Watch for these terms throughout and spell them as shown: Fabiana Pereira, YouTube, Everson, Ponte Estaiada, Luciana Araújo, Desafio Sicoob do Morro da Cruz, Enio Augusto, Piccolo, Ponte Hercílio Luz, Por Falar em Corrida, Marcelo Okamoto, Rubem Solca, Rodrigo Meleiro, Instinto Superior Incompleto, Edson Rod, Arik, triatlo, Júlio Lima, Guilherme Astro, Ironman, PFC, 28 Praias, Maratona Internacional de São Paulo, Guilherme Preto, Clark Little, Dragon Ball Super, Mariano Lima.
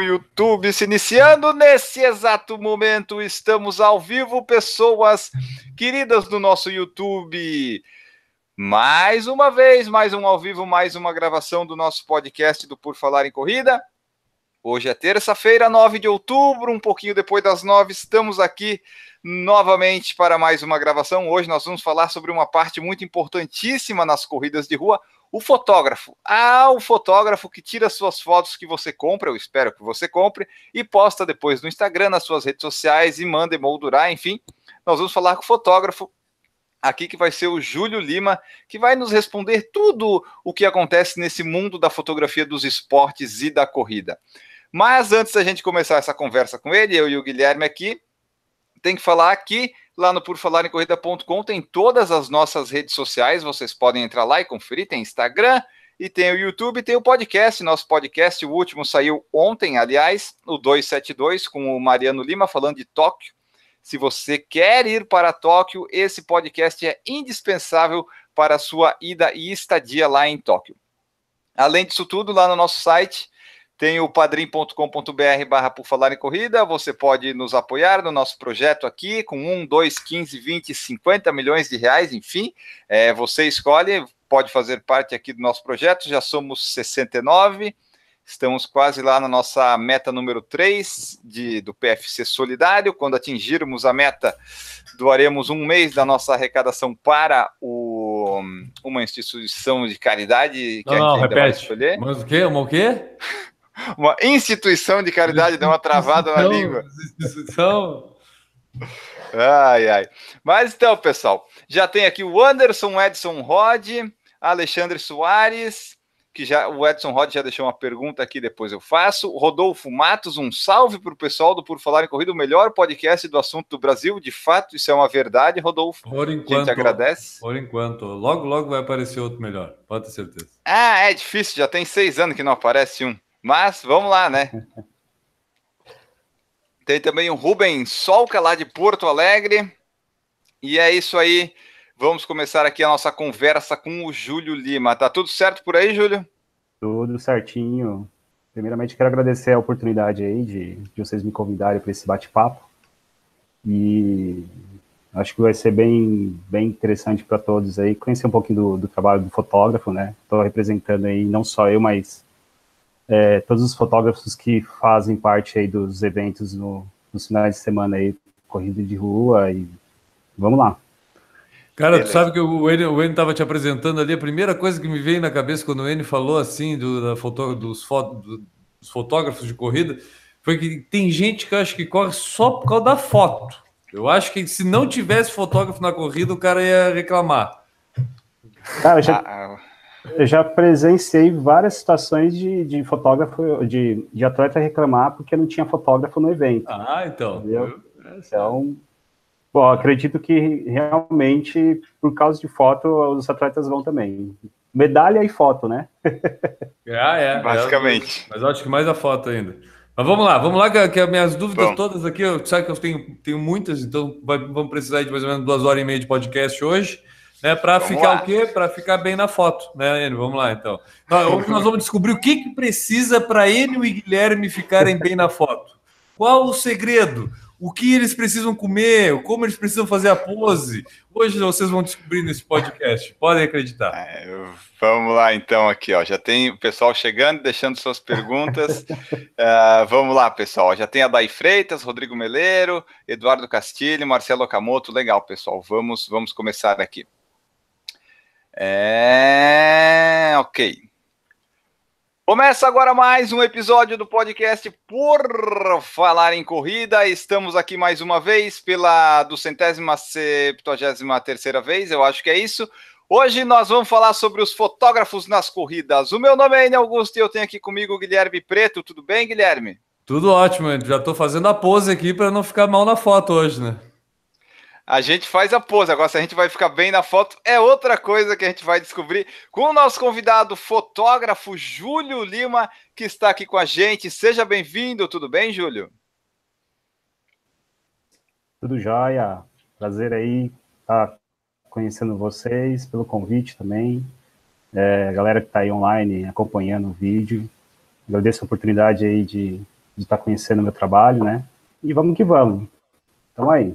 do YouTube se iniciando nesse exato momento. Estamos ao vivo, pessoas queridas do nosso YouTube. Mais uma vez, mais um ao vivo, mais uma gravação do nosso podcast do Por Falar em Corrida. Hoje é terça-feira, 9 de outubro, um pouquinho depois das 9, estamos aqui novamente para mais uma gravação. Hoje nós vamos falar sobre uma parte muito importantíssima nas corridas de rua, o fotógrafo. Ah, o fotógrafo que tira suas fotos que você compra, eu espero que você compre, e posta depois no Instagram, nas suas redes sociais, e manda emoldurar, enfim. Nós vamos falar com o fotógrafo aqui, que vai ser o Júlio Lima, que vai nos responder tudo o que acontece nesse mundo da fotografia dos esportes e da corrida. Mas antes da gente começar essa conversa com ele, eu e o Guilherme aqui, tem que falar que lá no porfalarencorrida.com tem todas as nossas redes sociais, vocês podem entrar lá e conferir, tem Instagram e tem o YouTube, tem o podcast, nosso podcast, o último saiu ontem, aliás, o 272, com o Mariano Lima falando de Tóquio. Se você quer ir para Tóquio, esse podcast é indispensável para a sua ida e estadia lá em Tóquio. Além disso tudo, lá no nosso site tem o padrim.com.br/Por Falar em Corrida. Você pode nos apoiar no nosso projeto aqui com 1, 2, 15, 20, 50 milhões de reais. Enfim, você escolhe, pode fazer parte aqui do nosso projeto. Já somos 69, estamos quase lá na nossa meta número 3 do PFC Solidário. Quando atingirmos a meta, doaremos um mês da nossa arrecadação para uma instituição de caridade. Que não, repete. Mas o quê? Uma o quê? Uma instituição de caridade, deu uma travada na língua. Instituição. Ai, ai. Mas então, pessoal, já tem aqui o Anderson, Edson Rod, Alexandre Soares, que já o Edson Rod já deixou uma pergunta aqui, depois eu faço. Rodolfo Matos, um salve para o pessoal do Por Falar em Corrida, o melhor podcast do assunto do Brasil. De fato, isso é uma verdade, Rodolfo. Por enquanto, a gente agradece. Por enquanto. Logo, logo vai aparecer outro melhor, pode ter certeza. Ah, é difícil, já tem 6 anos que não aparece um. Mas vamos lá, né? Tem também o Rubem Solca, lá de Porto Alegre. E é isso aí. Vamos começar aqui a nossa conversa com o Júlio Lima. Tá tudo certo por aí, Júlio? Tudo certinho. Primeiramente, quero agradecer a oportunidade aí de vocês me convidarem para esse bate-papo. E acho que vai ser bem interessante para todos aí conhecer um pouquinho do trabalho do fotógrafo, né? Estou representando aí não só eu, mas todos os fotógrafos que fazem parte aí dos eventos nos finais de semana aí, corrida de rua, e vamos lá. Cara, beleza. Tu sabe que o Enio estava te apresentando ali, a primeira coisa que me veio na cabeça quando o Enio falou assim, dos fotógrafos de corrida, foi que tem gente que eu acho que corre só por causa da foto. Eu acho que se não tivesse fotógrafo na corrida, o cara ia reclamar. Cara, eu já presenciei várias situações de fotógrafo, de atleta reclamar porque não tinha fotógrafo no evento. Ah, então. Então, bom, acredito que realmente, por causa de foto, os atletas vão também. Medalha e foto, né? Basicamente. Mas eu acho que mais a foto ainda. Mas vamos lá, que as minhas dúvidas todas aqui, sabe que eu tenho muitas, então vamos precisar de mais ou menos 2h30 de podcast hoje. Né, para ficar lá. O quê? Para ficar bem na foto, né, Enio? Vamos lá, então. Hoje nós vamos descobrir o que precisa para Enio e Guilherme ficarem bem na foto. Qual o segredo? O que eles precisam comer? Como eles precisam fazer a pose? Hoje vocês vão descobrir nesse podcast, podem acreditar. Vamos lá, então, aqui, ó. Já tem o pessoal chegando, deixando suas perguntas. Vamos lá, pessoal. Já tem a Day Freitas, Rodrigo Meleiro, Eduardo Castilho, Marcelo Okamoto. Legal, pessoal. Vamos começar aqui. Ok. Começa agora mais um episódio do podcast Por Falar em Corrida. Estamos aqui mais uma vez pela 273ª vez, eu acho que é isso. Hoje nós vamos falar sobre os fotógrafos nas corridas. O meu nome é Enio Augusto e eu tenho aqui comigo o Guilherme Preto. Tudo bem, Guilherme? Tudo ótimo, já estou fazendo a pose aqui para não ficar mal na foto hoje, né? A gente faz a pose, agora se a gente vai ficar bem na foto é outra coisa que a gente vai descobrir com o nosso convidado fotógrafo Júlio Lima, que está aqui com a gente. Seja bem-vindo, tudo bem, Júlio? Tudo jóia, prazer aí estar conhecendo vocês, pelo convite também, a galera que está aí online acompanhando o vídeo, agradeço a oportunidade aí de de estar conhecendo o meu trabalho, né? E vamos que vamos. Então aí.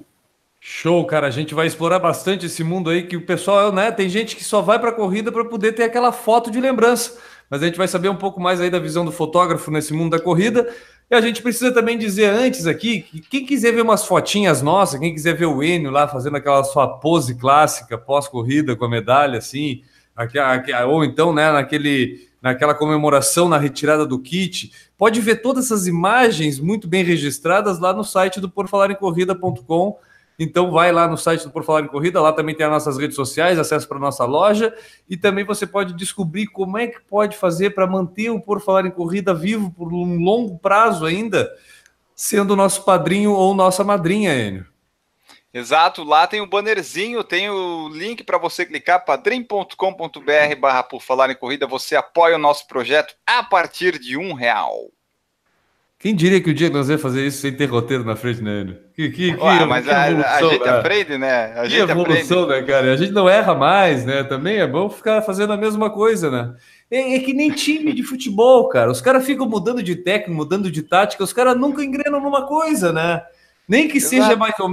Show, cara. A gente vai explorar bastante esse mundo aí que o pessoal, né? Tem gente que só vai para a corrida para poder ter aquela foto de lembrança. Mas a gente vai saber um pouco mais aí da visão do fotógrafo nesse mundo da corrida. E a gente precisa também dizer antes aqui, que quem quiser ver umas fotinhas nossas, quem quiser ver o Enio lá fazendo aquela sua pose clássica pós-corrida com a medalha, assim, ou então, né, naquela comemoração na retirada do kit, pode ver todas essas imagens muito bem registradas lá no site do porfalaremcorrida.com. Então vai lá no site do Por Falar em Corrida, lá também tem as nossas redes sociais, acesso para a nossa loja, e também você pode descobrir como é que pode fazer para manter o Por Falar em Corrida vivo por um longo prazo ainda, sendo nosso padrinho ou nossa madrinha, Enio. Exato, lá tem o bannerzinho, tem o link para você clicar, padrim.com.br/Por Falar em Corrida, você apoia o nosso projeto a partir de R$1. Quem diria que o dia que nós ia fazer isso sem ter roteiro na frente, né, Enio? A gente aprende, né, cara? A gente não erra mais, né? Também é bom ficar fazendo a mesma coisa, né? É que nem time de futebol, cara. Os caras ficam mudando de técnico, mudando de tática. Os caras nunca engrenam numa coisa, né? Nem que seja mais ou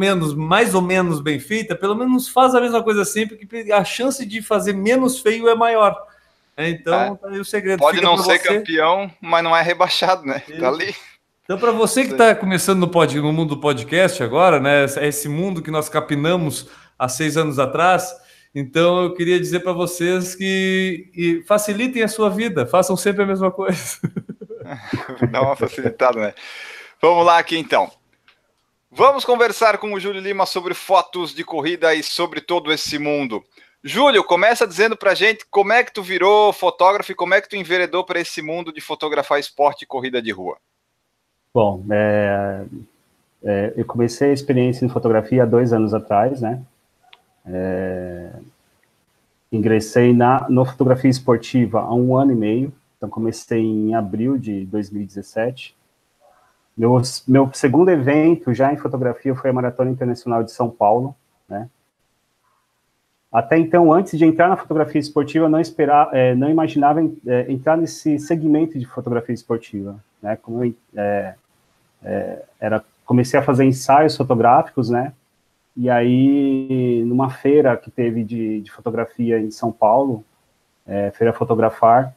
menos bem feita, pelo menos faz a mesma coisa sempre, que a chance de fazer menos feio é maior. Então, tá aí o segredo. Pode não ser campeão, mas não é rebaixado, né? Tá ali. Então, para você que está começando no mundo do podcast agora, né? Esse mundo que nós capinamos há 6 anos atrás, então eu queria dizer para vocês que facilitem a sua vida, façam sempre a mesma coisa. Dá uma facilitada, né? Vamos lá aqui, então. Vamos conversar com o Júlio Lima sobre fotos de corrida e sobre todo esse mundo. Júlio, começa dizendo pra gente como é que tu virou fotógrafo e como é que tu enveredou para esse mundo de fotografar esporte e corrida de rua. Bom, eu comecei a experiência em fotografia há 2 anos atrás, né? Ingressei no fotografia esportiva há 1 ano e meio, então comecei em abril de 2017. Meu segundo evento já em fotografia foi a Maratona Internacional de São Paulo, né? Até então, antes de entrar na fotografia esportiva, eu não imaginava entrar nesse segmento de fotografia esportiva, né? Como eu comecei a fazer ensaios fotográficos, né? E aí, numa feira que teve de fotografia em São Paulo, Feira Fotografar,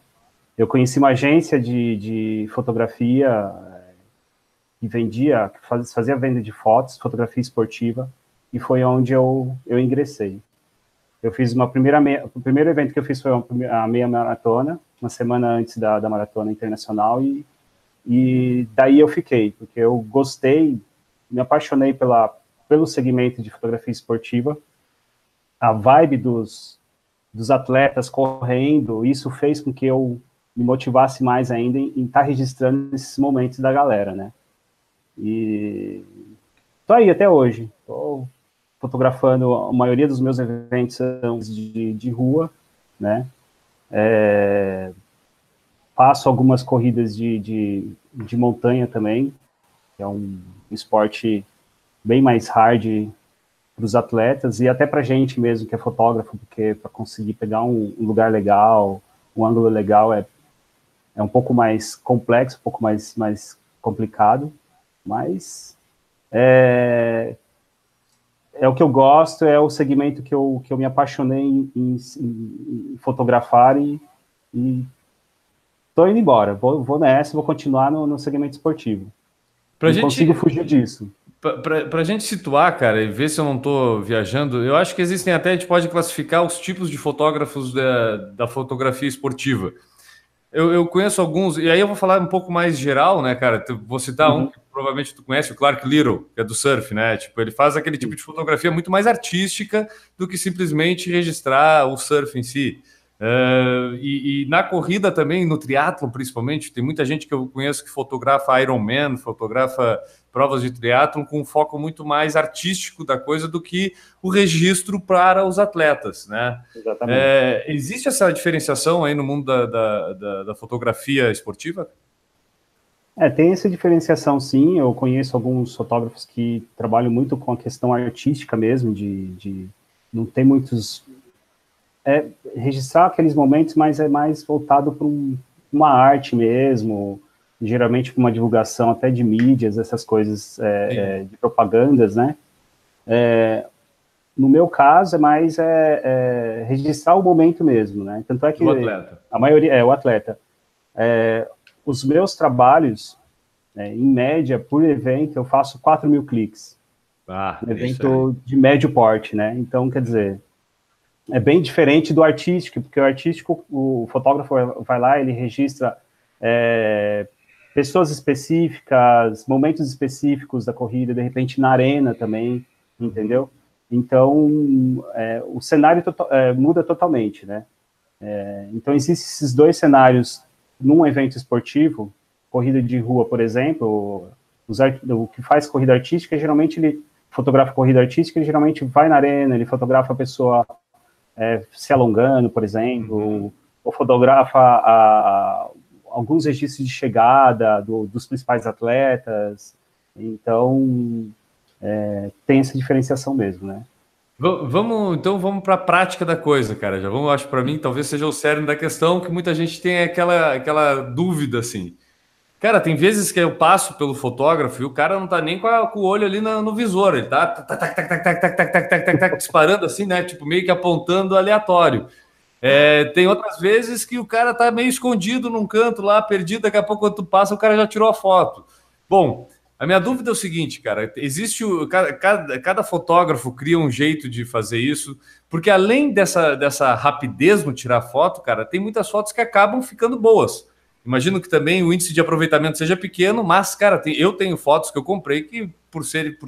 eu conheci uma agência de fotografia que fazia venda de fotos, fotografia esportiva, e foi onde eu ingressei. Eu fiz o primeiro evento que eu fiz foi a meia maratona, uma semana antes da maratona internacional, e daí eu fiquei, porque eu gostei, me apaixonei pelo segmento de fotografia esportiva, a vibe dos atletas correndo, isso fez com que eu me motivasse mais ainda em estar registrando esses momentos da galera, né? E tô aí até hoje, tô fotografando, a maioria dos meus eventos são de rua, né? Faço algumas corridas de montanha também, que é um esporte bem mais hard para os atletas e até para a gente mesmo que é fotógrafo, porque para conseguir pegar um lugar legal, um ângulo legal é um pouco mais complexo, um pouco mais complicado, mas... É o que eu gosto, é o segmento que eu me apaixonei em fotografar e tô indo embora. Vou nessa, vou continuar no segmento esportivo. Não consigo fugir disso. Para a gente situar, cara, e ver se eu não estou viajando, eu acho que existem até, a gente pode classificar os tipos de fotógrafos da fotografia esportiva. Eu conheço alguns, e aí eu vou falar um pouco mais geral, né, cara? Vou citar um que provavelmente tu conhece, o Clark Little, que é do surf, né? Tipo, ele faz aquele tipo de fotografia muito mais artística do que simplesmente registrar o surf em si. E na corrida também, no triatlo principalmente, tem muita gente que eu conheço que fotografa Ironman, fotografa provas de triatlo com um foco muito mais artístico da coisa do que o registro para os atletas, né? Exatamente. Existe essa diferenciação aí no mundo da fotografia esportiva? Tem essa diferenciação, sim. Eu conheço alguns fotógrafos que trabalham muito com a questão artística mesmo, de não tem muitos... registrar aqueles momentos, mas é mais voltado para uma arte mesmo, geralmente com uma divulgação até de mídias, essas coisas de propagandas, né? No meu caso, é mais registrar o momento mesmo, né? Tanto é que a maioria é o atleta. Os meus trabalhos, em média, por evento, eu faço 4 mil cliques. Um evento de médio porte, né? Então, quer dizer, é bem diferente do artístico, porque o artístico, o fotógrafo vai lá, ele registra pessoas específicas, momentos específicos da corrida, de repente na arena também, entendeu? Então, o cenário muda totalmente, né? Então, existem esses dois cenários num evento esportivo, corrida de rua, por exemplo, o que faz corrida artística, geralmente ele fotografa corrida artística, ele geralmente vai na arena, ele fotografa a pessoa se alongando, por exemplo, ou fotografa alguns registros de chegada dos principais atletas. Então, tem essa diferenciação mesmo, né? Então vamos para a prática da coisa, cara. Já vamos, acho, para mim, talvez seja o cerne da questão, que muita gente tem aquela dúvida, assim. Cara, tem vezes que eu passo pelo fotógrafo e o cara não tá nem com o olho ali no visor, ele tá disparando assim, né? Tipo, meio que apontando aleatório. Tem outras vezes que o cara tá meio escondido num canto lá, perdido, daqui a pouco quando tu passa, o cara já tirou a foto. Bom, a minha dúvida é o seguinte, cara, cada fotógrafo cria um jeito de fazer isso, porque além dessa rapidez no tirar foto, cara, tem muitas fotos que acabam ficando boas. Imagino que também o índice de aproveitamento seja pequeno, mas, cara, eu tenho fotos que eu comprei que, por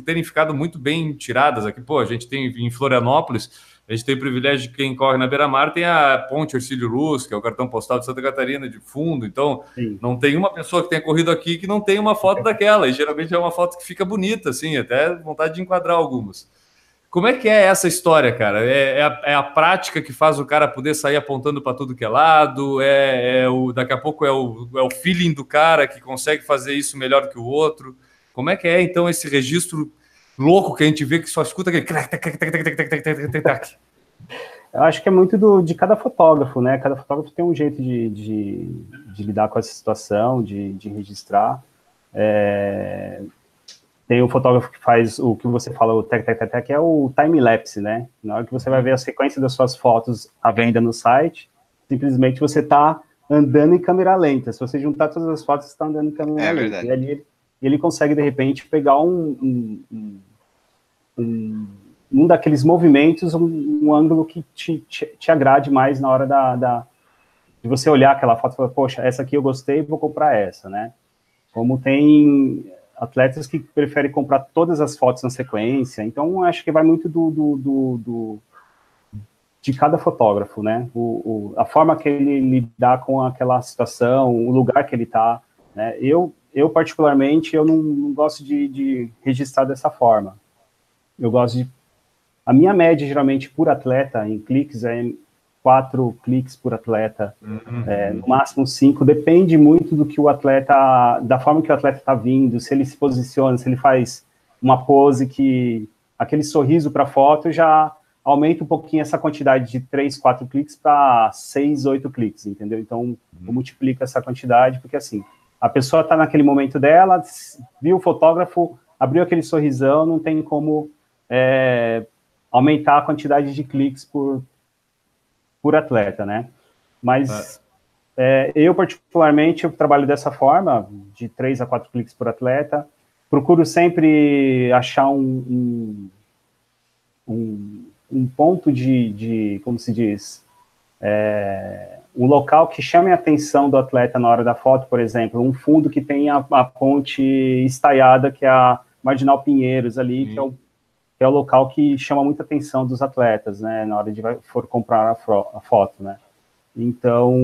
terem ficado muito bem tiradas aqui, pô, a gente tem em Florianópolis, a gente tem o privilégio de quem corre na beira-mar, tem a Ponte Hercílio Luz, que é o cartão postal de Santa Catarina, de fundo, então sim, não tem uma pessoa que tenha corrido aqui que não tem uma foto daquela, e geralmente é uma foto que fica bonita, assim, até vontade de enquadrar algumas. Como é que é essa história, cara? É a prática que faz o cara poder sair apontando para tudo que é lado? Daqui a pouco é o feeling do cara que consegue fazer isso melhor que o outro? Como é que é, então, esse registro louco que a gente vê que só escuta aquele... Eu acho que é muito de cada fotógrafo, né? Cada fotógrafo tem um jeito de lidar com essa situação, de registrar. Tem o fotógrafo que faz o que você fala, o tec-tec-tec, que é o time-lapse, né? Na hora que você vai ver a sequência das suas fotos à venda no site, simplesmente você está andando em câmera lenta. Se você juntar todas as fotos, você está andando em câmera lenta. Verdade. E ali ele consegue, de repente, pegar um daqueles movimentos, um ângulo que te agrade mais na hora de você olhar aquela foto e falar, poxa, essa aqui eu gostei, vou comprar essa, né? Como tem atletas que preferem comprar todas as fotos na sequência, então acho que vai muito de cada fotógrafo, né? A forma que ele lidar com aquela situação, o lugar que ele tá, né? Eu particularmente, eu não gosto de registrar dessa forma. Eu gosto de... A minha média, geralmente, por atleta, em cliques, é 4 cliques por atleta, no máximo 5, depende muito do que o atleta, da forma que o atleta está vindo, se ele se posiciona, se ele faz uma pose que, aquele sorriso para foto, já aumenta um pouquinho essa quantidade de 3, 4 cliques para 6, 8 cliques, entendeu? Então, eu multiplico essa quantidade, porque assim, a pessoa está naquele momento dela, viu o fotógrafo, abriu aquele sorrisão, não tem como aumentar a quantidade de cliques por atleta, né? Mas eu, particularmente, eu trabalho dessa forma, de 3 a 4 cliques por atleta. Procuro sempre achar um ponto de como se diz, um local que chame a atenção do atleta na hora da foto, por exemplo, um fundo que tem a ponte Estaiada, que é a Marginal Pinheiros ali, que é o local que chama muita atenção dos atletas, né, na hora de for comprar a foto, né. Então,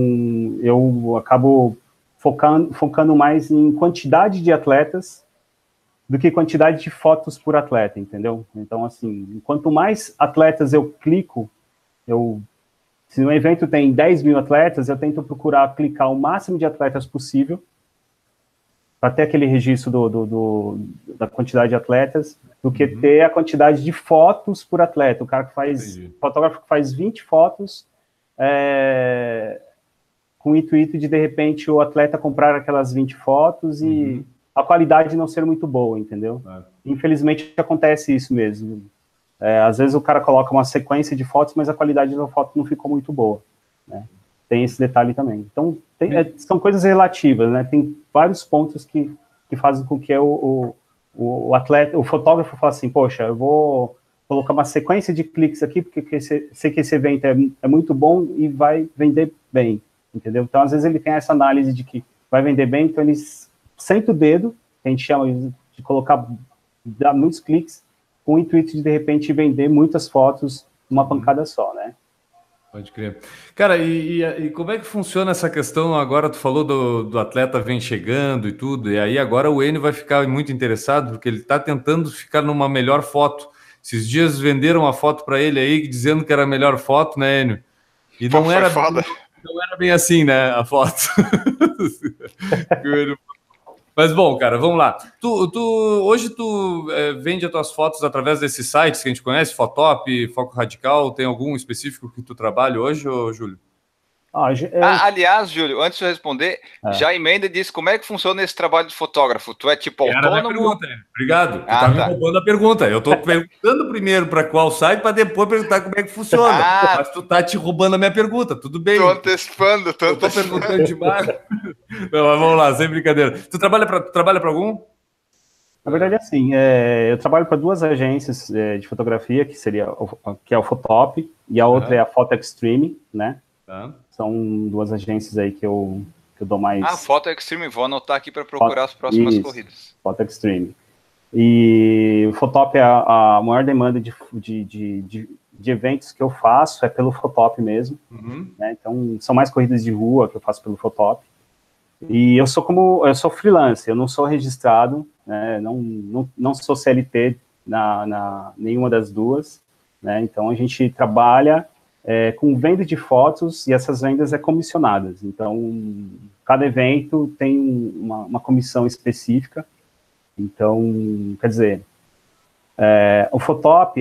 eu acabo focando mais em quantidade de atletas do que quantidade de fotos por atleta, entendeu? Então, assim, quanto mais atletas eu clico, se no evento tem 10 mil atletas, eu tento procurar clicar o máximo de atletas possível, até aquele registro da quantidade de atletas, do que ter a quantidade de fotos por atleta. O cara que faz, fotógrafo que faz 20 fotos, com o intuito de repente, o atleta comprar aquelas 20 fotos e a qualidade não ser muito boa, entendeu? Claro. Infelizmente, acontece isso mesmo. É, às vezes, o cara coloca uma sequência de fotos, mas a qualidade da foto não ficou muito boa, né? Tem esse detalhe também. Então, são coisas relativas, né? Tem vários pontos que fazem com que o atleta, o fotógrafo fala assim, poxa, eu vou colocar uma sequência de cliques aqui, porque sei que esse evento é muito bom e vai vender bem, entendeu? Então, às vezes, ele tem essa análise de que vai vender bem, então ele senta o dedo, que a gente chama de colocar, dar muitos cliques, com o intuito de repente, vender muitas fotos numa pancada só, né? Pode crer. Cara, e como é que funciona essa questão? Agora tu falou do atleta vem chegando e tudo, e aí agora o Enio vai ficar muito interessado, porque ele tá tentando ficar numa melhor foto. Esses dias venderam uma foto para ele aí, dizendo que era a melhor foto, né, Enio? E não, não era bem assim, né, a foto. Mas bom, cara, vamos lá. Hoje tu vende as tuas fotos através desses sites que a gente conhece, Fotop, Foco Radical, tem algum específico que tu trabalha hoje, ô, Júlio? Aliás, Júlio, antes de eu responder, já emenda e diz como é que funciona esse trabalho de fotógrafo. Tu é tipo autônomo? Pergunta, né? Obrigado, tu tá me roubando a pergunta. Eu tô perguntando primeiro para qual site, para depois perguntar como é que funciona. Mas tu tá te roubando a minha pergunta, tudo bem. Tô antecipando, tô perguntando demais. Não, mas vamos lá, sem brincadeira. Tu trabalha para algum? Na verdade, assim, eu trabalho para duas agências de fotografia, que é o Fotop, e a outra é a Photo Extreme, né? Tá. São duas agências aí que eu dou mais... Photo Extreme, vou anotar aqui para procurar as próximas corridas. Photo Extreme. E o Fotop, a maior demanda de eventos que eu faço é pelo Fotop mesmo. Né? Então, são mais corridas de rua que eu faço pelo Fotop. E eu sou freelancer, eu não sou registrado, né? não sou CLT na nenhuma das duas. Né? Então, a gente trabalha... com venda de fotos, e essas vendas comissionadas. Então, cada evento tem uma comissão específica. Então, quer dizer, o Fotop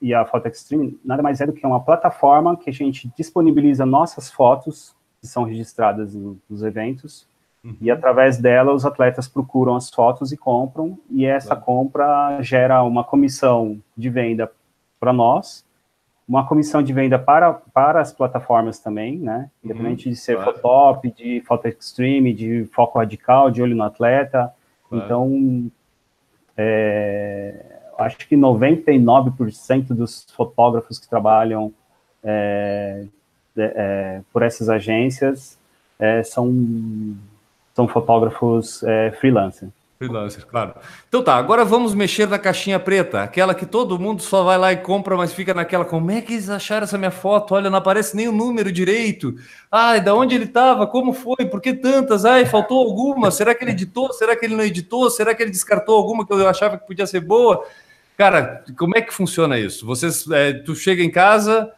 e a Photo Extreme nada mais é do que uma plataforma que a gente disponibiliza nossas fotos, que são registradas nos eventos, e através dela os atletas procuram as fotos e compram, e essa compra gera uma comissão de venda para nós, uma comissão de venda para as plataformas também, né? Independente de ser Fotop, de Photo Extreme, de Foco Radical, de Olho no Atleta. Então, acho que 99% dos fotógrafos que trabalham por essas agências são fotógrafos freelancer. Freelancer, claro. Então tá, agora vamos mexer na caixinha preta, aquela que todo mundo só vai lá e compra, mas fica naquela, como é que eles acharam essa minha foto? Olha, não aparece nem o número direito. Ai, da onde ele estava? Como foi? Por que tantas? Ai, faltou alguma? Será que ele editou? Será que ele não editou? Será que ele descartou alguma que eu achava que podia ser boa? Cara, como é que funciona isso? Tu chega em casa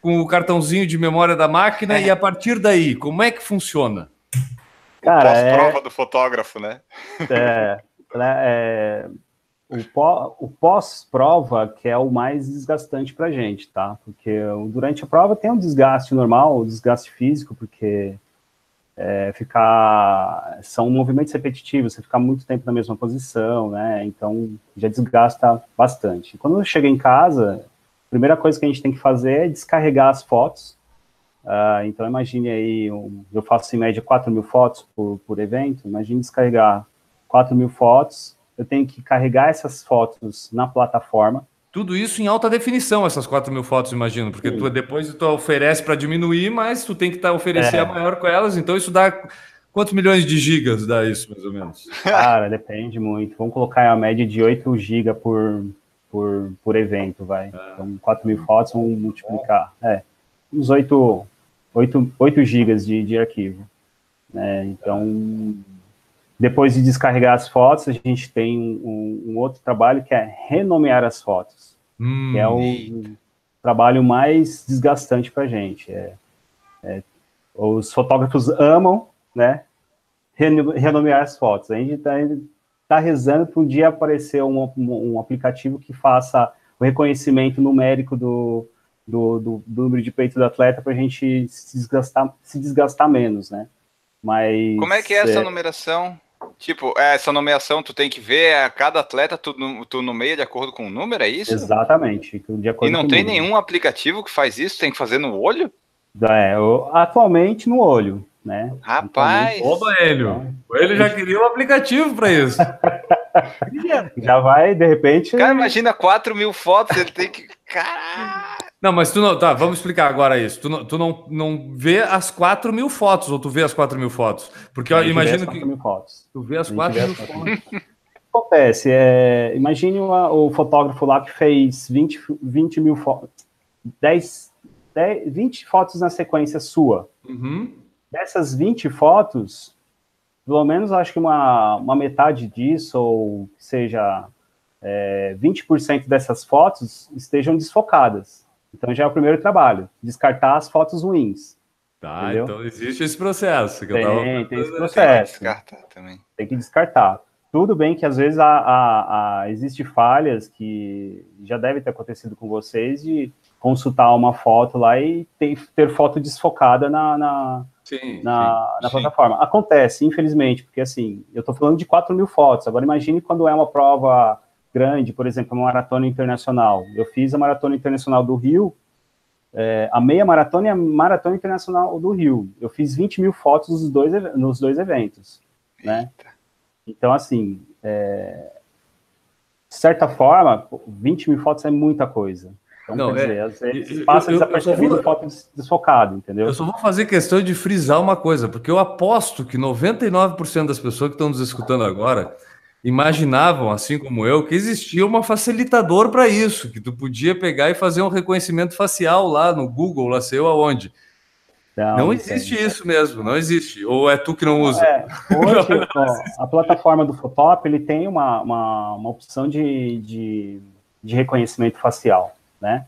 com o cartãozinho de memória da máquina e a partir daí, como é que funciona? Cara, pós-prova do fotógrafo, né? O pós-prova que é o mais desgastante pra gente, tá? Porque durante a prova tem um desgaste normal, um desgaste físico, porque são movimentos repetitivos, você fica muito tempo na mesma posição, né? Então já desgasta bastante. Quando eu chego em casa, a primeira coisa que a gente tem que fazer é descarregar as fotos. Então, imagine aí, eu faço em média 4 mil fotos por evento, imagine descarregar 4 mil fotos, eu tenho que carregar essas fotos na plataforma. Tudo isso em alta definição, essas 4 mil fotos, imagino, porque tu, depois tu oferece para diminuir, mas tu tem que oferecer a maior com elas, então isso dá... Quantos milhões de gigas dá isso, mais ou menos? Cara, depende muito, vamos colocar a média de 8 gigas por evento, vai. Então, 4 mil fotos, vamos multiplicar, uns 8 gigas de arquivo, né? Então, depois de descarregar as fotos, a gente tem um outro trabalho que é renomear as fotos, que é o trabalho mais desgastante para a gente. Os fotógrafos amam, né, renomear as fotos. A gente tá rezando para um dia aparecer um aplicativo que faça o reconhecimento numérico do número de peito do atleta para a gente se desgastar menos, né? Mas como é que é essa numeração? Tipo, essa nomeação tu tem que ver a cada atleta, tu nomeia de acordo com o número, é isso? Exatamente. De acordo com o número. E não tem nenhum aplicativo que faz isso? Tem que fazer no olho? Atualmente no olho, né? Rapaz! Oba, Hélio! O Hélio já queria um aplicativo para isso. Já vai, de repente... Cara, imagina 4.000 fotos, ele tem que... Caralho! Não, mas tu não... Tá, vamos explicar agora isso. Tu não vê as 4.000 fotos, ou tu vê as 4.000 fotos? Porque eu imagino que... Tu vê as 4.000 fotos. O que acontece? Imagine o fotógrafo lá que fez 20.000 fotos. 20 fotos na sequência sua. Uhum. Dessas 20 fotos... Pelo menos, acho que uma metade disso, ou seja, 20% dessas fotos estejam desfocadas. Então, já é o primeiro trabalho, descartar as fotos ruins. Tá, entendeu? Então existe esse processo. Tem esse processo. Tem que descartar também. Tem que descartar. Tudo bem que, às vezes, existem falhas que já devem ter acontecido com vocês de consultar uma foto lá e ter foto desfocada na plataforma. Acontece, infelizmente, porque assim, eu estou falando de 4.000 fotos. Agora imagine quando é uma prova grande, por exemplo, uma maratona internacional. Eu fiz a Maratona Internacional do Rio, a meia maratona e a Maratona Internacional do Rio. Eu fiz 20.000 fotos nos dois eventos, né? Então, assim, de certa forma, 20.000 fotos é muita coisa. Então, não, quer dizer, passa essa perspectiva de foto desfocada, entendeu? Eu só vou fazer questão de frisar uma coisa, porque eu aposto que 99% das pessoas que estão nos escutando agora imaginavam, assim como eu, que existia uma facilitadora para isso, que tu podia pegar e fazer um reconhecimento facial lá no Google, lá sei eu aonde. Não existe isso mesmo, não existe. Ou é tu que não usa? Hoje, a plataforma do Fotop, ele tem uma opção de reconhecimento facial, né?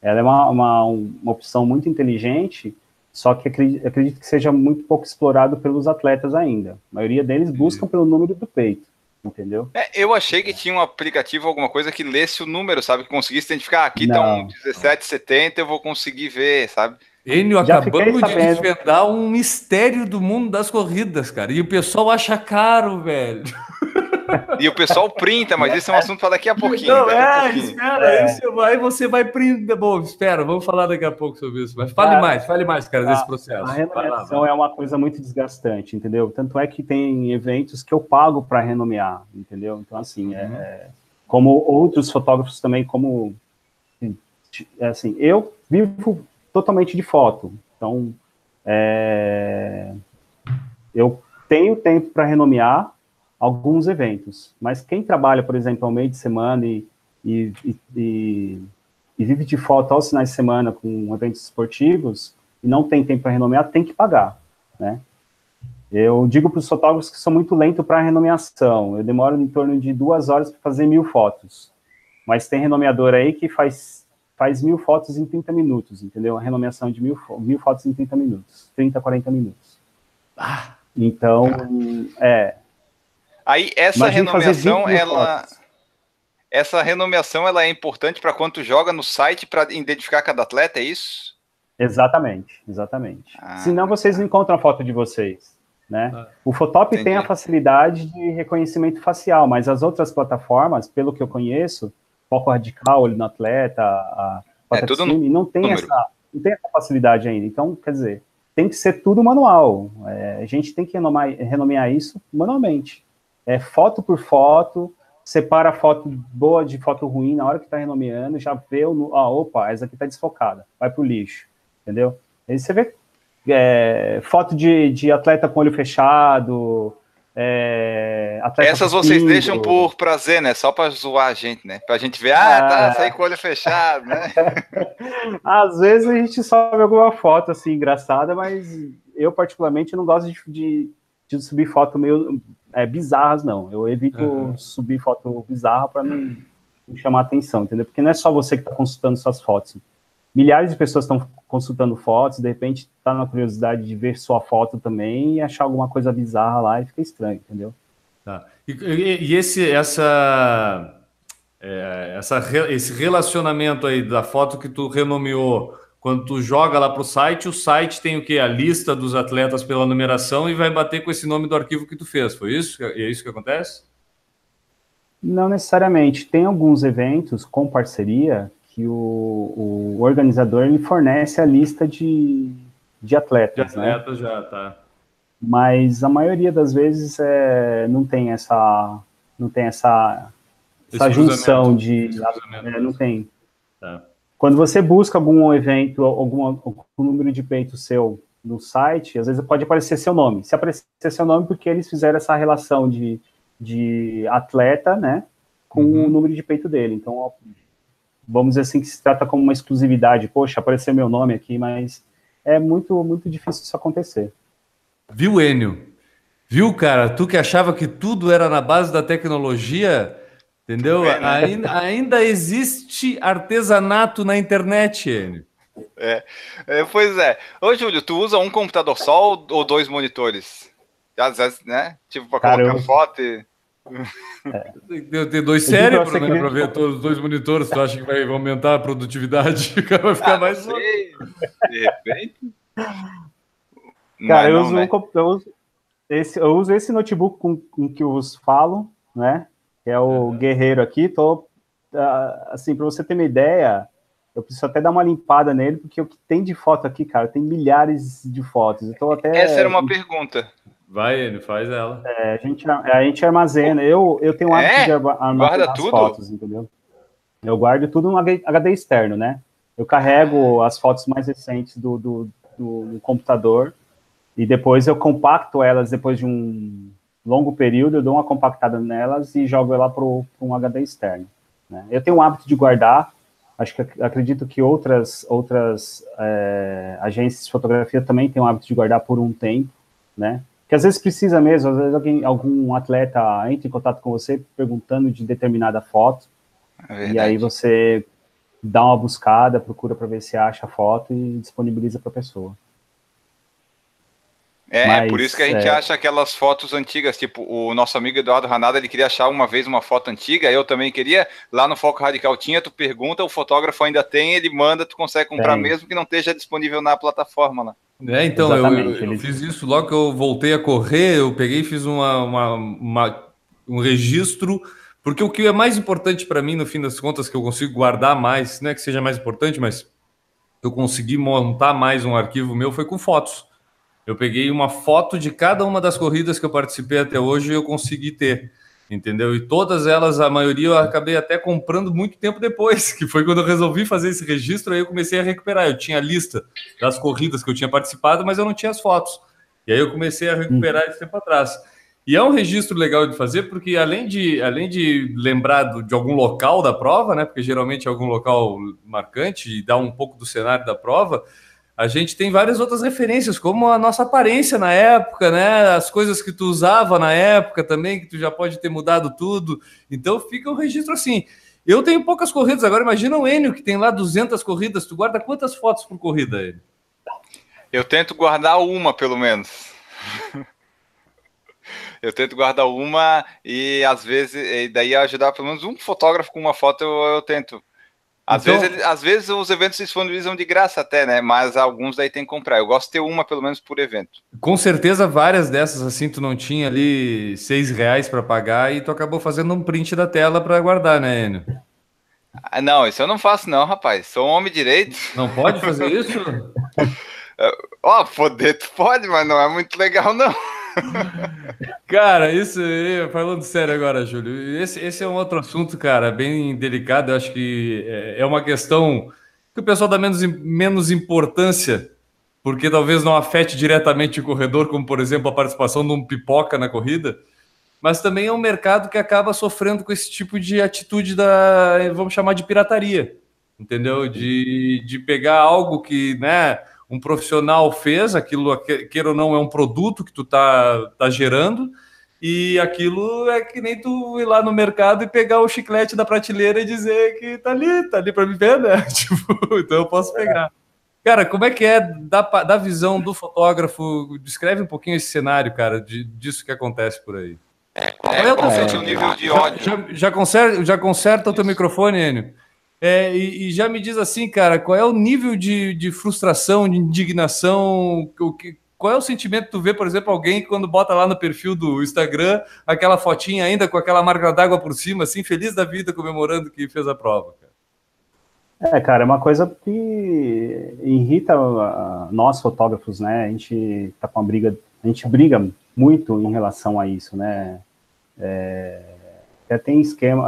Ela é uma opção muito inteligente, só que acredito que seja muito pouco explorado pelos atletas ainda. A maioria deles buscam pelo número do peito, entendeu? Eu achei que tinha um aplicativo, alguma coisa que lesse o número, sabe? Que conseguisse identificar, aqui estão 1770, eu vou conseguir ver, sabe? Enio, acabamos de desvendar um mistério do mundo das corridas, cara. E o pessoal acha caro, velho. E o pessoal printa, mas esse é um assunto para daqui a pouquinho. Não, espera, você vai printar. Bom, espera, vamos falar daqui a pouco sobre isso. Mas fale mais, cara, desse processo. A renomeação é uma coisa muito desgastante, entendeu? Tanto é que tem eventos que eu pago para renomear, entendeu? Então, assim, como outros fotógrafos também, como... Assim, eu vivo totalmente de foto. Então, eu tenho tempo para renomear alguns eventos, mas quem trabalha, por exemplo, ao meio de semana e vive de foto aos finais de semana com eventos esportivos e não tem tempo para renomear, tem que pagar, né? Eu digo para os fotógrafos que sou muito lento para a renomeação, eu demoro em torno de 2 horas para fazer 1.000 fotos, mas tem renomeador aí que faz 1.000 fotos em 30 minutos, entendeu? A renomeação de 1.000 fotos em 30 minutos, 30, 40 minutos. Então, Aí, essa renomeação, ela é importante para quando tu joga no site para identificar cada atleta, é isso? Exatamente. Senão vocês não encontram a foto de vocês, né? O Fotop tem a facilidade de reconhecimento facial, mas as outras plataformas, pelo que eu conheço, Foco Radical, Olho no Atleta, a Photo Extreme, não tem essa facilidade ainda. Então, quer dizer, tem que ser tudo manual. A gente tem que renomear isso manualmente. É foto por foto, separa a foto boa de foto ruim na hora que está renomeando, já vê, essa aqui está desfocada, vai para o lixo, entendeu? Aí você vê foto de atleta com olho fechado, essas vocês deixam por prazer, né? Só para zoar a gente, né? Para a gente ver, sair com o olho fechado, né? Às vezes a gente sobe alguma foto assim, engraçada, mas eu particularmente não gosto de subir foto meio... bizarras, não. Eu evito subir foto bizarra para não chamar atenção, entendeu? Porque não é só você que está consultando suas fotos. Milhares de pessoas estão consultando fotos, de repente está na curiosidade de ver sua foto também e achar alguma coisa bizarra lá e fica estranho, entendeu? Tá. E essa esse relacionamento aí da foto que tu renomeou, quando tu joga lá para o site tem o quê? A lista dos atletas pela numeração e vai bater com esse nome do arquivo que tu fez, foi isso? É isso que acontece? Não necessariamente. Tem alguns eventos com parceria que o organizador ele fornece a lista de atletas. De atletas, né? Já, tá. Mas a maioria das vezes não tem essa junção de... não tem. Tá. Quando você busca algum evento, algum número de peito seu no site, às vezes pode aparecer seu nome. Se aparecer seu nome, porque eles fizeram essa relação de atleta, né, com o número de peito dele. Então, ó, vamos dizer assim que se trata como uma exclusividade. Poxa, apareceu meu nome aqui, mas é muito, muito difícil isso acontecer. Viu, Enio? Viu, cara? Tu que achava que tudo era na base da tecnologia, entendeu? É, né? Ainda existe artesanato na internet, Enio. Pois é. Ô, Júlio, tu usa um computador só ou dois monitores? Às vezes, né? Tipo, para colocar foto e... Tem dois cérebros para ver todos os dois monitores. Tu acha que vai aumentar a produtividade? O cara vai ficar mais louco. De repente. Cara, eu uso esse notebook com que eu falo, né? Que é o Guerreiro aqui. Assim, para você ter uma ideia, eu preciso até dar uma limpada nele, porque o que tem de foto aqui, cara, tem milhares de fotos. Eu tô até... Essa era uma pergunta. Vai, ele faz ela. A gente armazena. Eu tenho o hábito de armazenar as fotos, entendeu? Eu guardo tudo no HD externo, né? Eu carrego as fotos mais recentes do computador e depois eu compacto elas depois de um longo período, eu dou uma compactada nelas e jogo ela para um HD externo, né? Eu tenho o hábito de guardar. Acho que acredito que outras agências de fotografia também têm o hábito de guardar por um tempo, né? Que às vezes precisa mesmo, às vezes algum atleta entra em contato com você perguntando de determinada foto, e aí você dá uma buscada, procura para ver se acha a foto e disponibiliza para a pessoa. Mas, por isso que a gente acha aquelas fotos antigas, tipo, o nosso amigo Eduardo Hanada, ele queria achar uma vez uma foto antiga, eu também queria, lá no Foco Radical tinha, tu pergunta, o fotógrafo ainda tem, ele manda, tu consegue comprar mesmo que não esteja disponível na plataforma lá. Então, eu fiz isso logo que eu voltei a correr, eu peguei e fiz um registro, porque o que é mais importante para mim, no fim das contas, que eu consigo guardar mais, não é que seja mais importante, mas eu consegui montar mais um arquivo meu, foi com fotos. Eu peguei uma foto de cada uma das corridas que eu participei até hoje e eu consegui ter, entendeu? E todas elas, a maioria, eu acabei até comprando muito tempo depois, que foi quando eu resolvi fazer esse registro, aí eu comecei a recuperar. Eu tinha a lista das corridas que eu tinha participado, mas eu não tinha as fotos. E aí eu comecei a recuperar esse tempo atrás. E é um registro legal de fazer, porque além de lembrar de algum local da prova, né? Porque geralmente é algum local marcante e dá um pouco do cenário da prova, a gente tem várias outras referências, como a nossa aparência na época, né? As coisas que tu usava na época também, que tu já pode ter mudado tudo. Então fica um registro assim. Eu tenho poucas corridas, agora imagina o Enio, que tem lá 200 corridas. Tu guarda quantas fotos por corrida, Enio? Eu tento guardar uma, pelo menos. Eu tento guardar uma e, às vezes, e daí ajudar pelo menos um fotógrafo com uma foto, eu tento. Às vezes os eventos se disponibilizam de graça até, né? Mas alguns daí tem que comprar. Eu gosto de ter uma, pelo menos, por evento. Com certeza, várias dessas, assim, tu não tinha ali R$6 para pagar e tu acabou fazendo um print da tela para guardar, né, Enio? Não, isso eu não faço não, rapaz. Sou um homem direito. Não pode fazer isso? Ó, poder, tu pode, mas não é muito legal, não. Cara, isso aí, falando sério agora, Júlio, esse é um outro assunto, cara, bem delicado. Eu acho que é uma questão que o pessoal dá menos importância, porque talvez não afete diretamente o corredor, como, por exemplo, a participação de um pipoca na corrida, mas também é um mercado que acaba sofrendo com esse tipo de atitude vamos chamar de pirataria, entendeu? De pegar algo que, né, um profissional fez, aquilo, queira ou não, é um produto que tu tá gerando, e aquilo é que nem tu ir lá no mercado e pegar o chiclete da prateleira e dizer que tá ali para me ver, né? Tipo, então eu posso pegar. Cara, como é que é da visão do fotógrafo? Descreve um pouquinho esse cenário, cara, disso que acontece por aí. eu conserto o nível de ódio. Já conserta o teu microfone, Enio. E já me diz assim, cara, qual é o nível de frustração, de indignação, qual é o sentimento que tu vê, por exemplo, alguém quando bota lá no perfil do Instagram aquela fotinha ainda com aquela marca d'água por cima, assim, feliz da vida, comemorando que fez a prova, cara? Cara, é uma coisa que irrita nós fotógrafos, né? A gente tá com uma briga, a gente briga muito em relação a isso, né? Até tem esquema,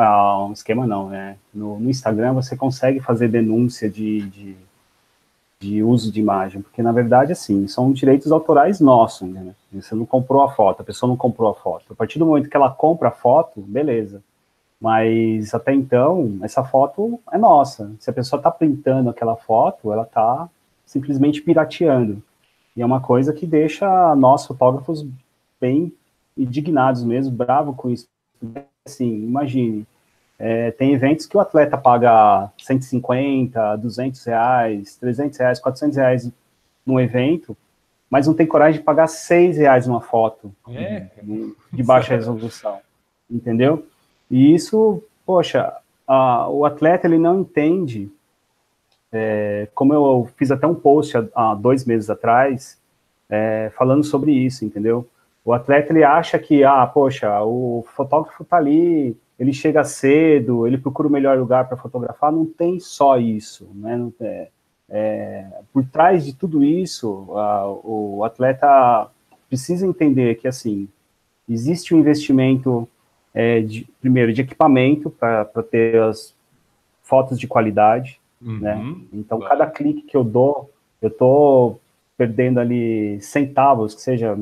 né? No Instagram você consegue fazer denúncia de uso de imagem, porque na verdade, assim, são direitos autorais nossos, né? Você não comprou a foto, a pessoa não comprou a foto. A partir do momento que ela compra a foto, beleza. Mas, até então, essa foto é nossa. Se a pessoa está printando aquela foto, ela está simplesmente pirateando. E é uma coisa que deixa nós, fotógrafos, bem indignados mesmo, bravo com isso. Assim, imagine, tem eventos que o atleta paga 150, 200 reais, 300 reais, 400 reais num evento, mas não tem coragem de pagar 6 reais numa foto de baixa resolução. Entendeu? E isso, poxa, o atleta ele não entende, como eu fiz até um post há 2 meses atrás, falando sobre isso, entendeu? O atleta ele acha que, poxa, o fotógrafo tá ali, ele chega cedo, ele procura o melhor lugar para fotografar, não tem só isso, né? Não tem, por trás de tudo isso, o atleta precisa entender que, assim, existe um investimento... primeiro, de equipamento, para ter as fotos de qualidade, né? Então, cada clique que eu dou, eu estou perdendo ali centavos, que seja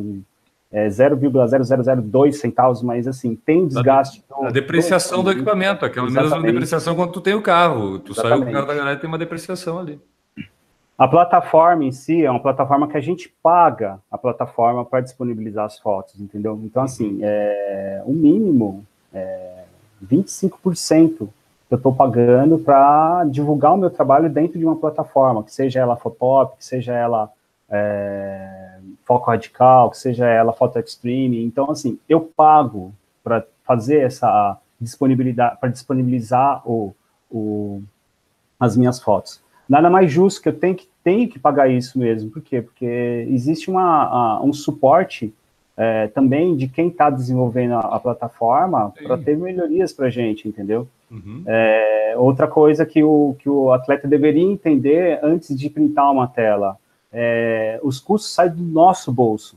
0,0002 centavos, mas, assim, tem um desgaste... A depreciação do equipamento, aquela mesma depreciação quando tu tem o carro. Tu saiu com o carro da galera e tem uma depreciação ali. A plataforma em si é uma plataforma que a gente paga a plataforma para disponibilizar as fotos, entendeu? Então, assim, o mínimo é 25% que eu estou pagando para divulgar o meu trabalho dentro de uma plataforma, que seja ela Fotop, que seja ela Foco Radical, que seja ela Photo Extreme. Então, assim, eu pago para fazer essa disponibilidade, para disponibilizar as minhas fotos. Nada mais justo que eu tenho que pagar isso mesmo. Por quê? Porque existe um suporte também de quem está desenvolvendo a plataforma para ter melhorias para a gente, entendeu? Outra coisa que o atleta deveria entender antes de printar uma tela, os custos saem do nosso bolso.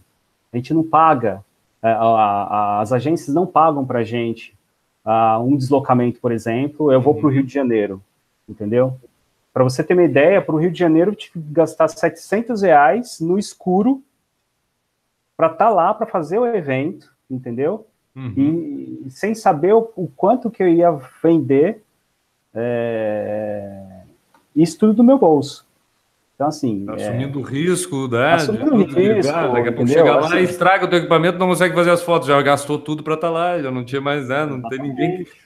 A gente não paga, as agências não pagam para a gente um deslocamento, por exemplo. Eu vou para o Rio de Janeiro, entendeu? Para você ter uma ideia, para o Rio de Janeiro, eu tive que gastar 700 reais no escuro para estar lá, para fazer o evento, entendeu? E sem saber o quanto que eu ia vender, isso tudo do meu bolso. Então, assim... Assumindo o risco, né? Assumindo o risco. Daqui a pouco chega lá e estraga o teu equipamento, não consegue fazer as fotos, já gastou tudo para estar lá, já não tinha mais, né?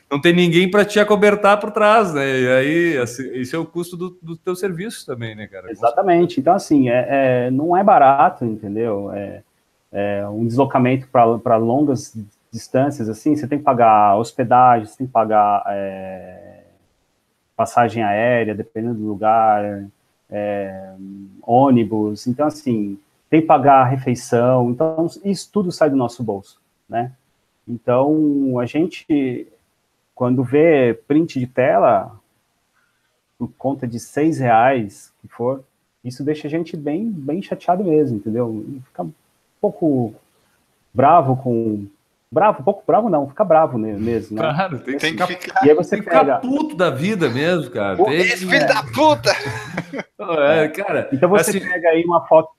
Não tem ninguém para te acobertar por trás, né? E aí, assim, esse é o custo do teu serviço também, né, cara? Exatamente. Então, assim, não é barato, entendeu? Um deslocamento para longas distâncias, assim, você tem que pagar hospedagem, você tem que pagar passagem aérea, dependendo do lugar, ônibus. Então, assim, tem que pagar refeição. Então, isso tudo sai do nosso bolso, né? Então, a gente... Quando vê print de tela, por conta de 6 reais que for, isso deixa a gente bem, bem chateado mesmo, entendeu? Fica um pouco bravo com... Fica bravo mesmo, né? Claro, tem que ficar... E aí você pega... puto da vida mesmo, cara. Esse filho da puta! Cara, então você pega aí uma foto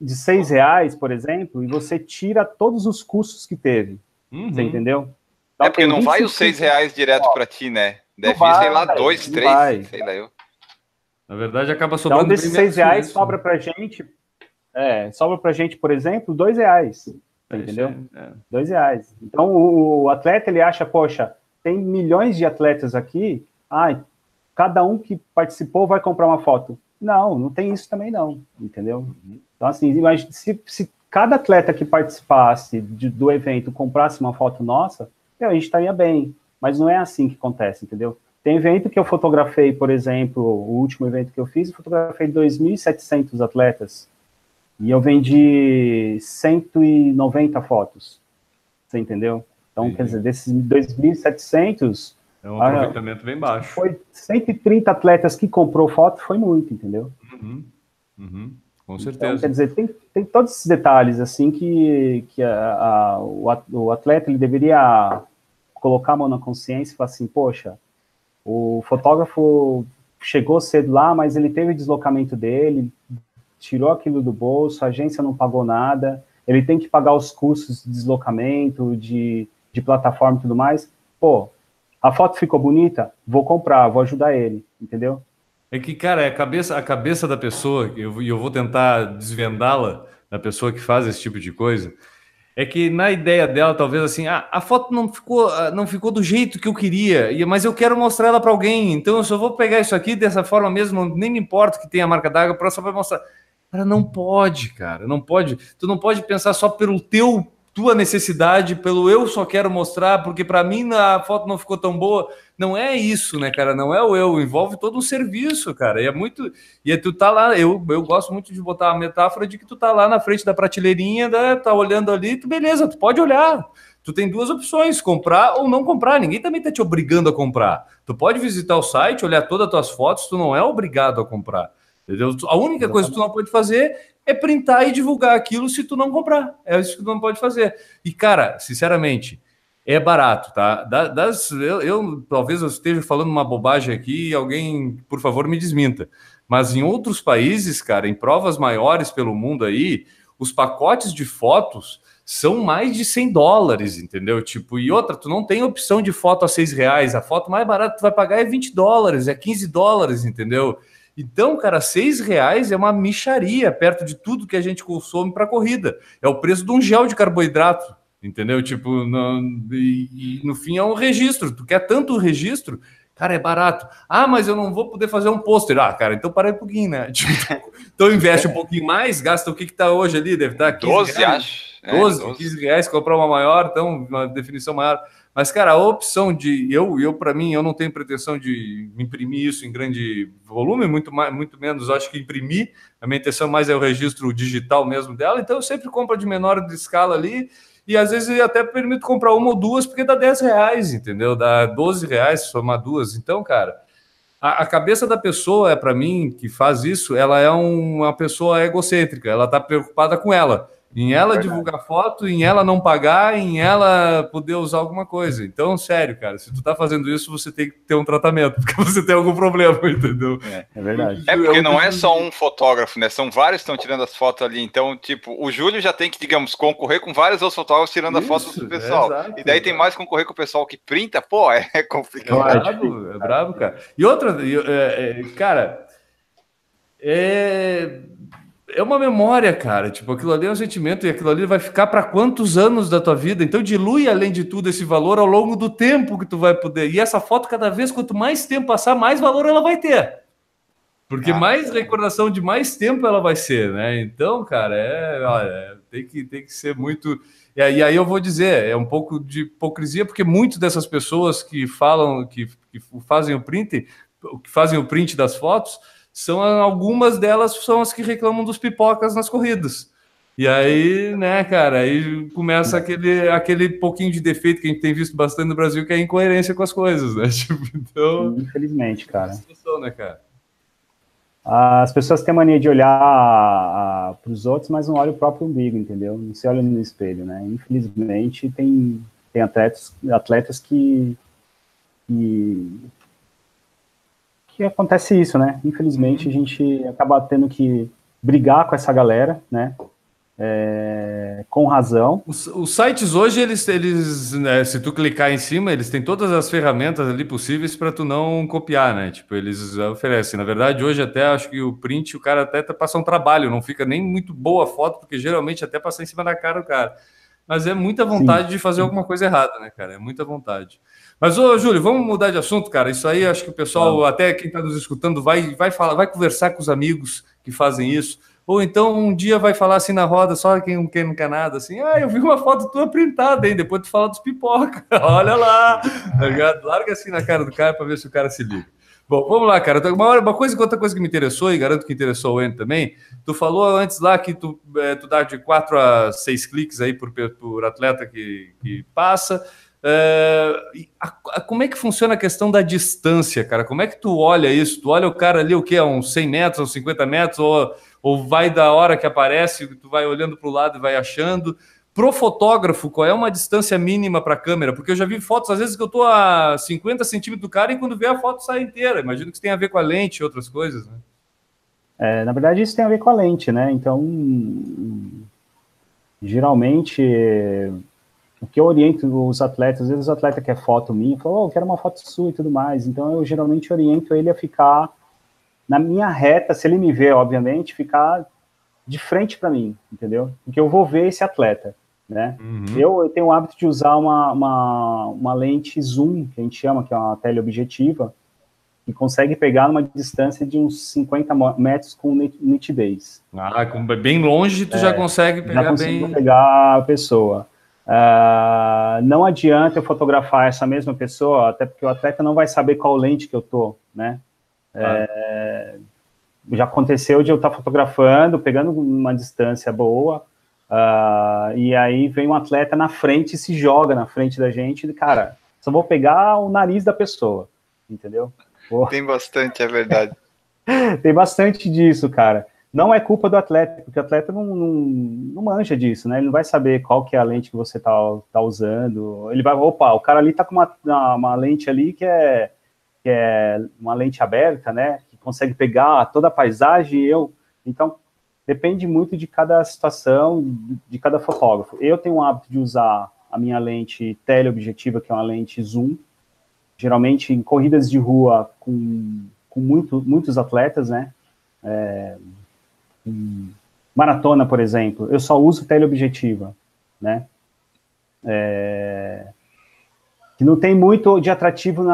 de 6 reais, por exemplo, e você tira todos os custos que teve, você entendeu? Porque não vai os 6 reais direto para ti, né? Deve ir, sei lá, 2, 3, sei lá eu. Na verdade, acaba sobrando... Então, desses 6 reais sobra pra gente, por exemplo, 2 reais, entendeu? 2 reais. Então, o atleta, ele acha, poxa, tem milhões de atletas aqui, cada um que participou vai comprar uma foto. Não, não tem isso também não, entendeu? Então, assim, imagina, se cada atleta que participasse do evento comprasse uma foto nossa, eu, a gente estaria bem. Mas não é assim que acontece, entendeu? Tem evento que eu fotografei, por exemplo, o último evento que eu fiz, eu fotografei 2.700 atletas e eu vendi 190 fotos, você entendeu? Então, sim, quer dizer, desses 2.700... É um aproveitamento bem baixo. Foi 130 atletas que comprou foto, foi muito, entendeu? Uhum, uhum, com certeza. Então, quer dizer, tem todos esses detalhes, assim, que o atleta ele deveria colocar a mão na consciência e falar assim, poxa, o fotógrafo chegou cedo lá, mas ele teve o deslocamento dele, tirou aquilo do bolso, a agência não pagou nada, ele tem que pagar os custos de deslocamento, de plataforma e tudo mais. Pô, a foto ficou bonita? Vou comprar, vou ajudar ele, entendeu? É que, cara, é a cabeça da pessoa, e eu vou tentar desvendá-la, da pessoa que faz esse tipo de coisa, é que na ideia dela, talvez assim, a foto não ficou do jeito que eu queria, mas eu quero mostrar ela para alguém, então eu só vou pegar isso aqui dessa forma mesmo, nem me importa que tenha a marca d'água, só para mostrar. Cara, não pode, cara, não pode. Tu não pode pensar só pelo tua necessidade, pelo eu só quero mostrar, porque para mim a foto não ficou tão boa. Não é isso, né, cara? Não é o eu, envolve todo um serviço, cara. E é muito. E tu tá lá, eu gosto muito de botar a metáfora de que tu tá lá na frente da prateleirinha, né, tá olhando ali, tu, beleza, tu pode olhar. Tu tem duas opções, comprar ou não comprar. Ninguém também tá te obrigando a comprar. Tu pode visitar o site, olhar todas as tuas fotos, tu não é obrigado a comprar. Entendeu? A única coisa que tu não pode fazer é printar e divulgar aquilo se tu não comprar. É isso que tu não pode fazer. E, cara, sinceramente, é barato, tá? Talvez eu esteja falando uma bobagem aqui e alguém, por favor, me desminta. Mas em outros países, cara, em provas maiores pelo mundo aí, os pacotes de fotos são mais de $100, entendeu? Tipo, e outra, tu não tem opção de foto a R$6. A foto mais barata que tu vai pagar é $20, é $15, entendeu? Então, cara, R$6 é uma mixaria perto de tudo que a gente consome para corrida. É o preço de um gel de carboidrato, entendeu? Tipo, no fim é um registro. Tu quer tanto o registro, cara, é barato. Ah, mas eu não vou poder fazer um pôster. Ah, cara, então para aí um pouquinho, né? Tipo, então investe um pouquinho mais, gasta o que tá hoje ali, deve estar R$12, acho. 12, R$15, comprar uma maior, então uma definição maior. Mas, cara, a opção de... para mim, eu não tenho pretensão de imprimir isso em grande volume, muito menos, acho que imprimir. A minha intenção mais é o registro digital mesmo dela. Então, eu sempre compro de menor de escala ali. E, às vezes, eu até permito comprar uma ou duas, porque dá R$10, entendeu? Dá R$12, somar duas. Então, cara, a cabeça da pessoa, para mim, que faz isso, ela é uma pessoa egocêntrica. Ela está preocupada com ela. Em ela divulgar foto, em ela não pagar, em ela poder usar alguma coisa. Então, sério, cara, se tu tá fazendo isso, você tem que ter um tratamento, porque você tem algum problema, entendeu? É verdade. É porque não é só um fotógrafo, né? São vários que estão tirando as fotos ali. Então, tipo, o Júlio já tem que, digamos, concorrer com vários outros fotógrafos tirando a foto do pessoal. Exato, e daí tem mais concorrer com o pessoal que printa. Pô, é complicado. É brabo, cara. E outra, cara, é uma memória, cara, tipo, aquilo ali é um sentimento e aquilo ali vai ficar para quantos anos da tua vida, então dilui, além de tudo, esse valor ao longo do tempo que tu vai poder, e essa foto, cada vez, quanto mais tempo passar, mais valor ela vai ter, porque mais recordação de mais tempo ela vai ser, né, então, cara, olha, tem que ser muito, e aí eu vou dizer, é um pouco de hipocrisia, porque muitas dessas pessoas que falam, que fazem o print, das fotos, algumas delas são as que reclamam dos pipocas nas corridas. E aí, né, cara, aí começa aquele pouquinho de defeito que a gente tem visto bastante no Brasil, que é a incoerência com as coisas, né? Tipo, então, infelizmente, cara. Situação, né, cara. As pessoas têm mania de olhar para os outros, mas não olham o próprio umbigo, entendeu? Não se olham no espelho, né? Infelizmente, tem atletas que acontece isso, né? Infelizmente, a gente acaba tendo que brigar com essa galera, né? Com razão. Os sites hoje, eles né, se tu clicar em cima, eles têm todas as ferramentas ali possíveis para tu não copiar, né? Tipo, eles oferecem. Na verdade, hoje até acho que o print, o cara até passa um trabalho, não fica nem muito boa a foto, porque geralmente até passa em cima da cara do cara. Mas é muita vontade de fazer alguma coisa errada, né, cara? É muita vontade. Mas, ô, Júlio, vamos mudar de assunto, cara. Isso aí, acho que o pessoal, até quem está nos escutando, vai conversar com os amigos que fazem isso, Ou então um dia vai falar assim na roda, só quem não quer nada, assim, ah, eu vi uma foto tua printada, hein? Depois tu fala dos pipoca, olha lá, larga assim na cara do cara para ver se o cara se liga. Bom, vamos lá, cara, outra coisa que me interessou, e garanto que interessou o Enio também, tu falou antes lá que tu dá de 4 a 6 cliques aí por atleta que passa. Como é que funciona a questão da distância, cara? Como é que tu olha isso? Tu olha o cara ali, o que? Uns 100 metros, uns 50 metros, ou vai da hora que aparece, tu vai olhando para o lado e vai achando. Pro fotógrafo, qual é uma distância mínima para a câmera? Porque eu já vi fotos, às vezes, que eu tô a 50 centímetros do cara e quando vê a foto sai inteira. Imagino que isso tem a ver com a lente e outras coisas, né? Na verdade, isso tem a ver com a lente, né? Então, geralmente, o que eu oriento os atletas, às vezes o atleta quer foto minha, fala, eu quero uma foto sua e tudo mais. Então, eu geralmente oriento ele a ficar na minha reta, se ele me vê, obviamente, ficar de frente para mim, entendeu? Porque eu vou ver esse atleta, né? Uhum. Eu tenho o hábito de usar uma lente zoom, que a gente chama, que é uma teleobjetiva, que consegue pegar numa distância de uns 50 metros com nitidez. Ah, bem longe tu já consegue pegar bem... Já consigo pegar a pessoa. Não adianta eu fotografar essa mesma pessoa, até porque o atleta não vai saber qual lente que eu tô, né? Já aconteceu de eu estar fotografando, pegando uma distância boa, e aí vem um atleta na frente e se joga na frente da gente, e cara, só vou pegar o nariz da pessoa, entendeu? Tem bastante, é verdade. Tem bastante disso, cara. Não é culpa do atleta, porque o atleta não manja disso, né? Ele não vai saber qual que é a lente que você tá usando. Ele vai, opa, o cara ali tá com uma lente ali que é uma lente aberta, né? Consegue pegar toda a paisagem. Então, depende muito de cada situação, de cada fotógrafo. Eu tenho o hábito de usar a minha lente teleobjetiva, que é uma lente zoom, geralmente em corridas de rua com muitos atletas, né? Maratona, por exemplo, eu só uso teleobjetiva, né? Que não tem muito de atrativo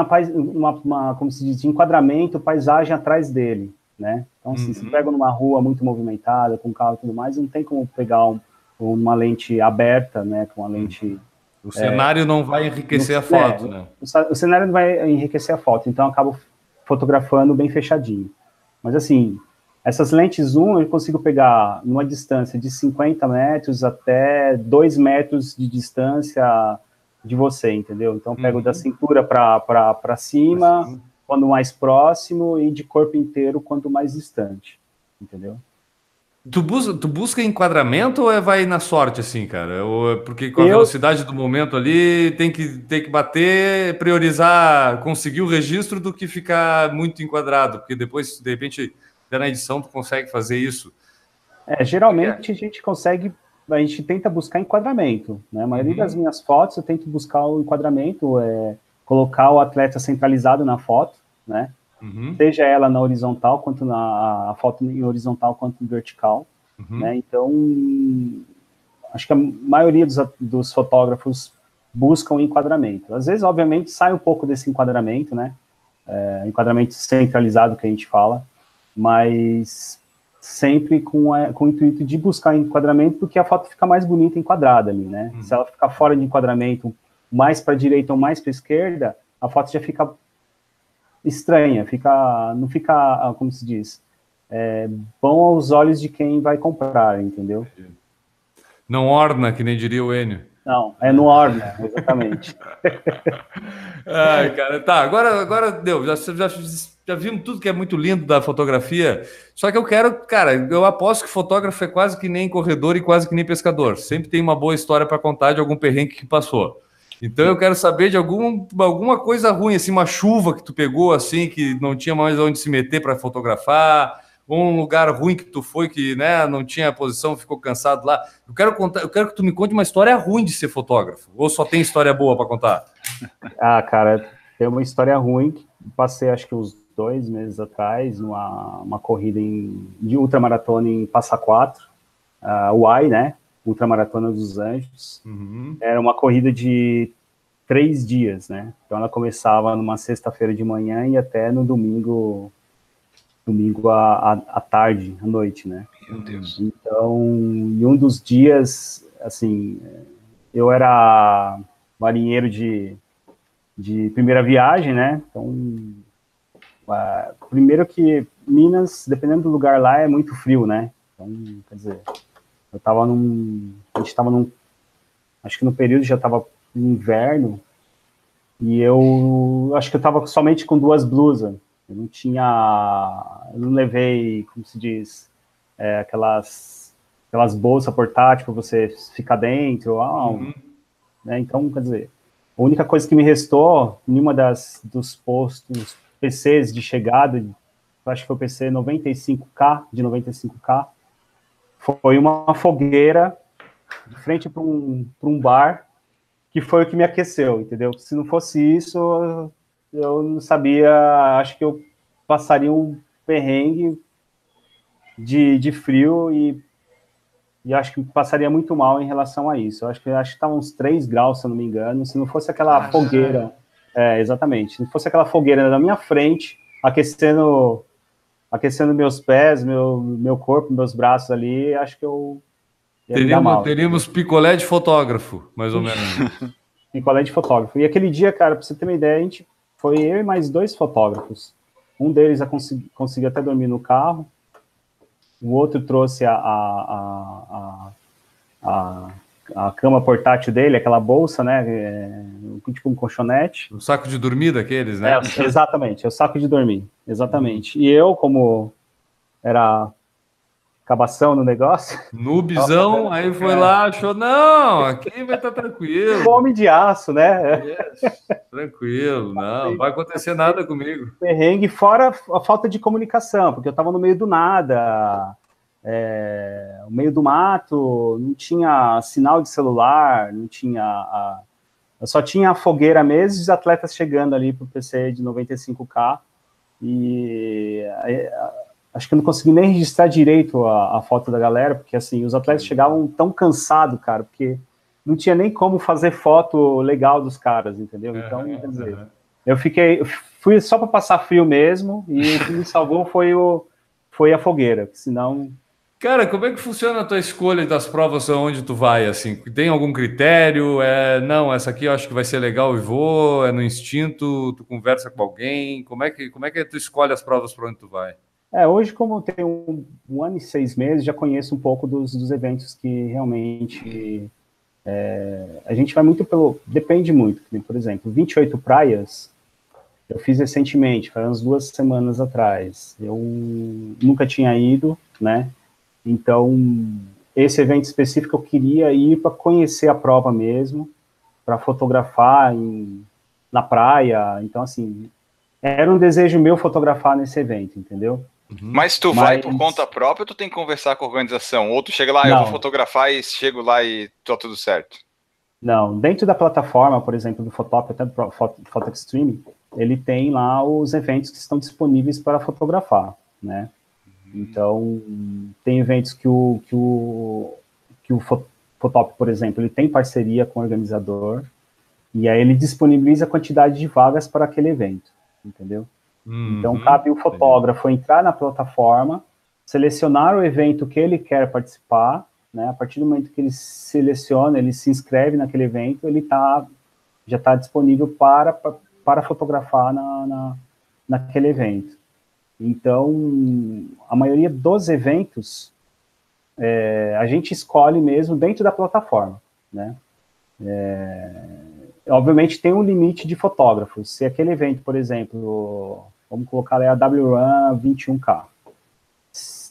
como se diz, de enquadramento, paisagem atrás dele, né? Então, se você pega numa rua muito movimentada, com carro e tudo mais, não tem como pegar uma lente aberta, né? Com uma lente... O cenário não vai enriquecer a foto, né? O cenário não vai enriquecer a foto, então eu acabo fotografando bem fechadinho. Mas, assim, essas lentes zoom eu consigo pegar numa distância de 50 metros até 2 metros de distância... de você, entendeu? Então, pego da cintura para cima, assim, quando mais próximo, e de corpo inteiro, quanto mais distante, entendeu? Tu busca enquadramento ou vai na sorte, assim, cara? Porque com a velocidade do momento ali, tem que bater, priorizar, conseguir o registro do que ficar muito enquadrado, porque depois, de repente, na edição, tu consegue fazer isso. Geralmente, a gente consegue... A gente tenta buscar enquadramento, né? A maioria das minhas fotos eu tento buscar o enquadramento, colocar o atleta centralizado na foto, né? Seja ela na horizontal, quanto na foto em horizontal, quanto em vertical, né? Então, acho que a maioria dos fotógrafos buscam enquadramento. Às vezes, obviamente, sai um pouco desse enquadramento, né? Enquadramento centralizado que a gente fala, mas... sempre com o intuito de buscar enquadramento, porque a foto fica mais bonita enquadrada ali, né? Se ela ficar fora de enquadramento, mais para a direita ou mais para a esquerda, a foto já fica estranha, não fica, como se diz, bom aos olhos de quem vai comprar, entendeu? Não orna, que nem diria o Enio. Não, no orna, exatamente. Ai, cara, tá, agora deu, já vimos tudo que é muito lindo da fotografia, só que eu quero, cara, eu aposto que fotógrafo é quase que nem corredor e quase que nem pescador, sempre tem uma boa história para contar de algum perrengue que passou. Então eu quero saber de alguma coisa ruim, assim, uma chuva que tu pegou, assim, que não tinha mais onde se meter para fotografar, ou um lugar ruim que tu foi, que, né, não tinha posição, ficou cansado lá. Eu quero que tu me conte uma história ruim de ser fotógrafo, ou só tem história boa para contar? Ah, cara, tem uma história ruim que passei, acho que uns 2 meses atrás, uma corrida de ultramaratona em Passa 4, UAI, né? Ultramaratona dos Anjos. Era uma corrida de 3 dias, né? Então ela começava numa sexta-feira de manhã e até no domingo domingo à tarde, à noite, né? Meu Deus. Então, em um dos dias, assim, eu era marinheiro de primeira viagem, né? Então, primeiro que Minas, dependendo do lugar lá, é muito frio, né? Então, quer dizer, a gente estava num, acho que no período já estava inverno, e eu acho que eu estava somente com duas blusas. Eu não levei, como se diz, aquelas bolsas portáteis para você ficar dentro, uhum, né? Então, quer dizer, a única coisa que me restou, nenhuma dos postos, PCs de chegada, acho que foi o PC 95K, foi uma fogueira de frente para um bar, que foi o que me aqueceu, entendeu? Se não fosse isso, eu não sabia, acho que eu passaria um perrengue de frio e acho que passaria muito mal em relação a isso. Eu acho que estava uns 3 graus, se eu não me engano, se não fosse aquela fogueira... É, exatamente. Se não fosse aquela fogueira na minha frente, aquecendo meus pés, meu corpo, meus braços ali, acho que eu... Teríamos picolé de fotógrafo, mais ou menos. Picolé de fotógrafo. E aquele dia, cara, pra você ter uma ideia, a gente... Foi eu e mais 2 fotógrafos. Um deles conseguiu até dormir no carro. O outro trouxe a cama portátil dele, aquela bolsa, né? Tipo um colchonete. O saco de dormir daqueles, né? Exatamente, é o saco de dormir. Exatamente. E eu, como era acabação no negócio. Noobzão, nossa, aí foi lá, achou, não, aqui vai estar tranquilo. Homem de aço, né? Yes, tranquilo, não vai acontecer nada comigo. Perrengue, fora a falta de comunicação, porque eu estava no meio do nada, no meio do mato, não tinha sinal de celular, não tinha... Eu só tinha a fogueira mesmo e os atletas chegando ali para o PC de 95K e... Acho que eu não consegui nem registrar direito a foto da galera, porque assim, os atletas chegavam tão cansados, cara, porque não tinha nem como fazer foto legal dos caras, entendeu? Então, quer dizer, eu fui só para passar frio mesmo, e o que me salvou foi a fogueira, porque senão... Cara, como é que funciona a tua escolha das provas onde tu vai, assim? Tem algum critério? Não, essa aqui eu acho que vai ser legal e vou, é no instinto, tu conversa com alguém, como é que tu escolhe as provas para onde tu vai? Hoje, como eu tenho um ano e 6 meses, já conheço um pouco dos eventos que realmente... a gente vai muito pelo... Depende muito. Por exemplo, 28 Praias, eu fiz recentemente, foi umas 2 semanas atrás. Eu nunca tinha ido, né? Então, esse evento específico eu queria ir para conhecer a prova mesmo, para fotografar na praia. Então, assim... Era um desejo meu fotografar nesse evento, entendeu? Mas tu vai por conta própria ou tu tem que conversar com a organização? Ou tu chega lá, eu vou fotografar e chego lá e tá tudo certo? Não, dentro da plataforma, por exemplo, do Fotop, até do Photo Extreme, ele tem lá os eventos que estão disponíveis para fotografar, né? Então, tem eventos que o Fotop, por exemplo, ele tem parceria com o organizador e aí ele disponibiliza a quantidade de vagas para aquele evento. Entendeu? Então, cabe o fotógrafo entrar na plataforma, selecionar o evento que ele quer participar, né? A partir do momento que ele seleciona, ele se inscreve naquele evento, ele já está disponível para fotografar naquele evento. Então, a maioria dos eventos, a gente escolhe mesmo dentro da plataforma, né? Obviamente tem um limite de fotógrafos. Se aquele evento, por exemplo, vamos colocar ali a WRAM 21K,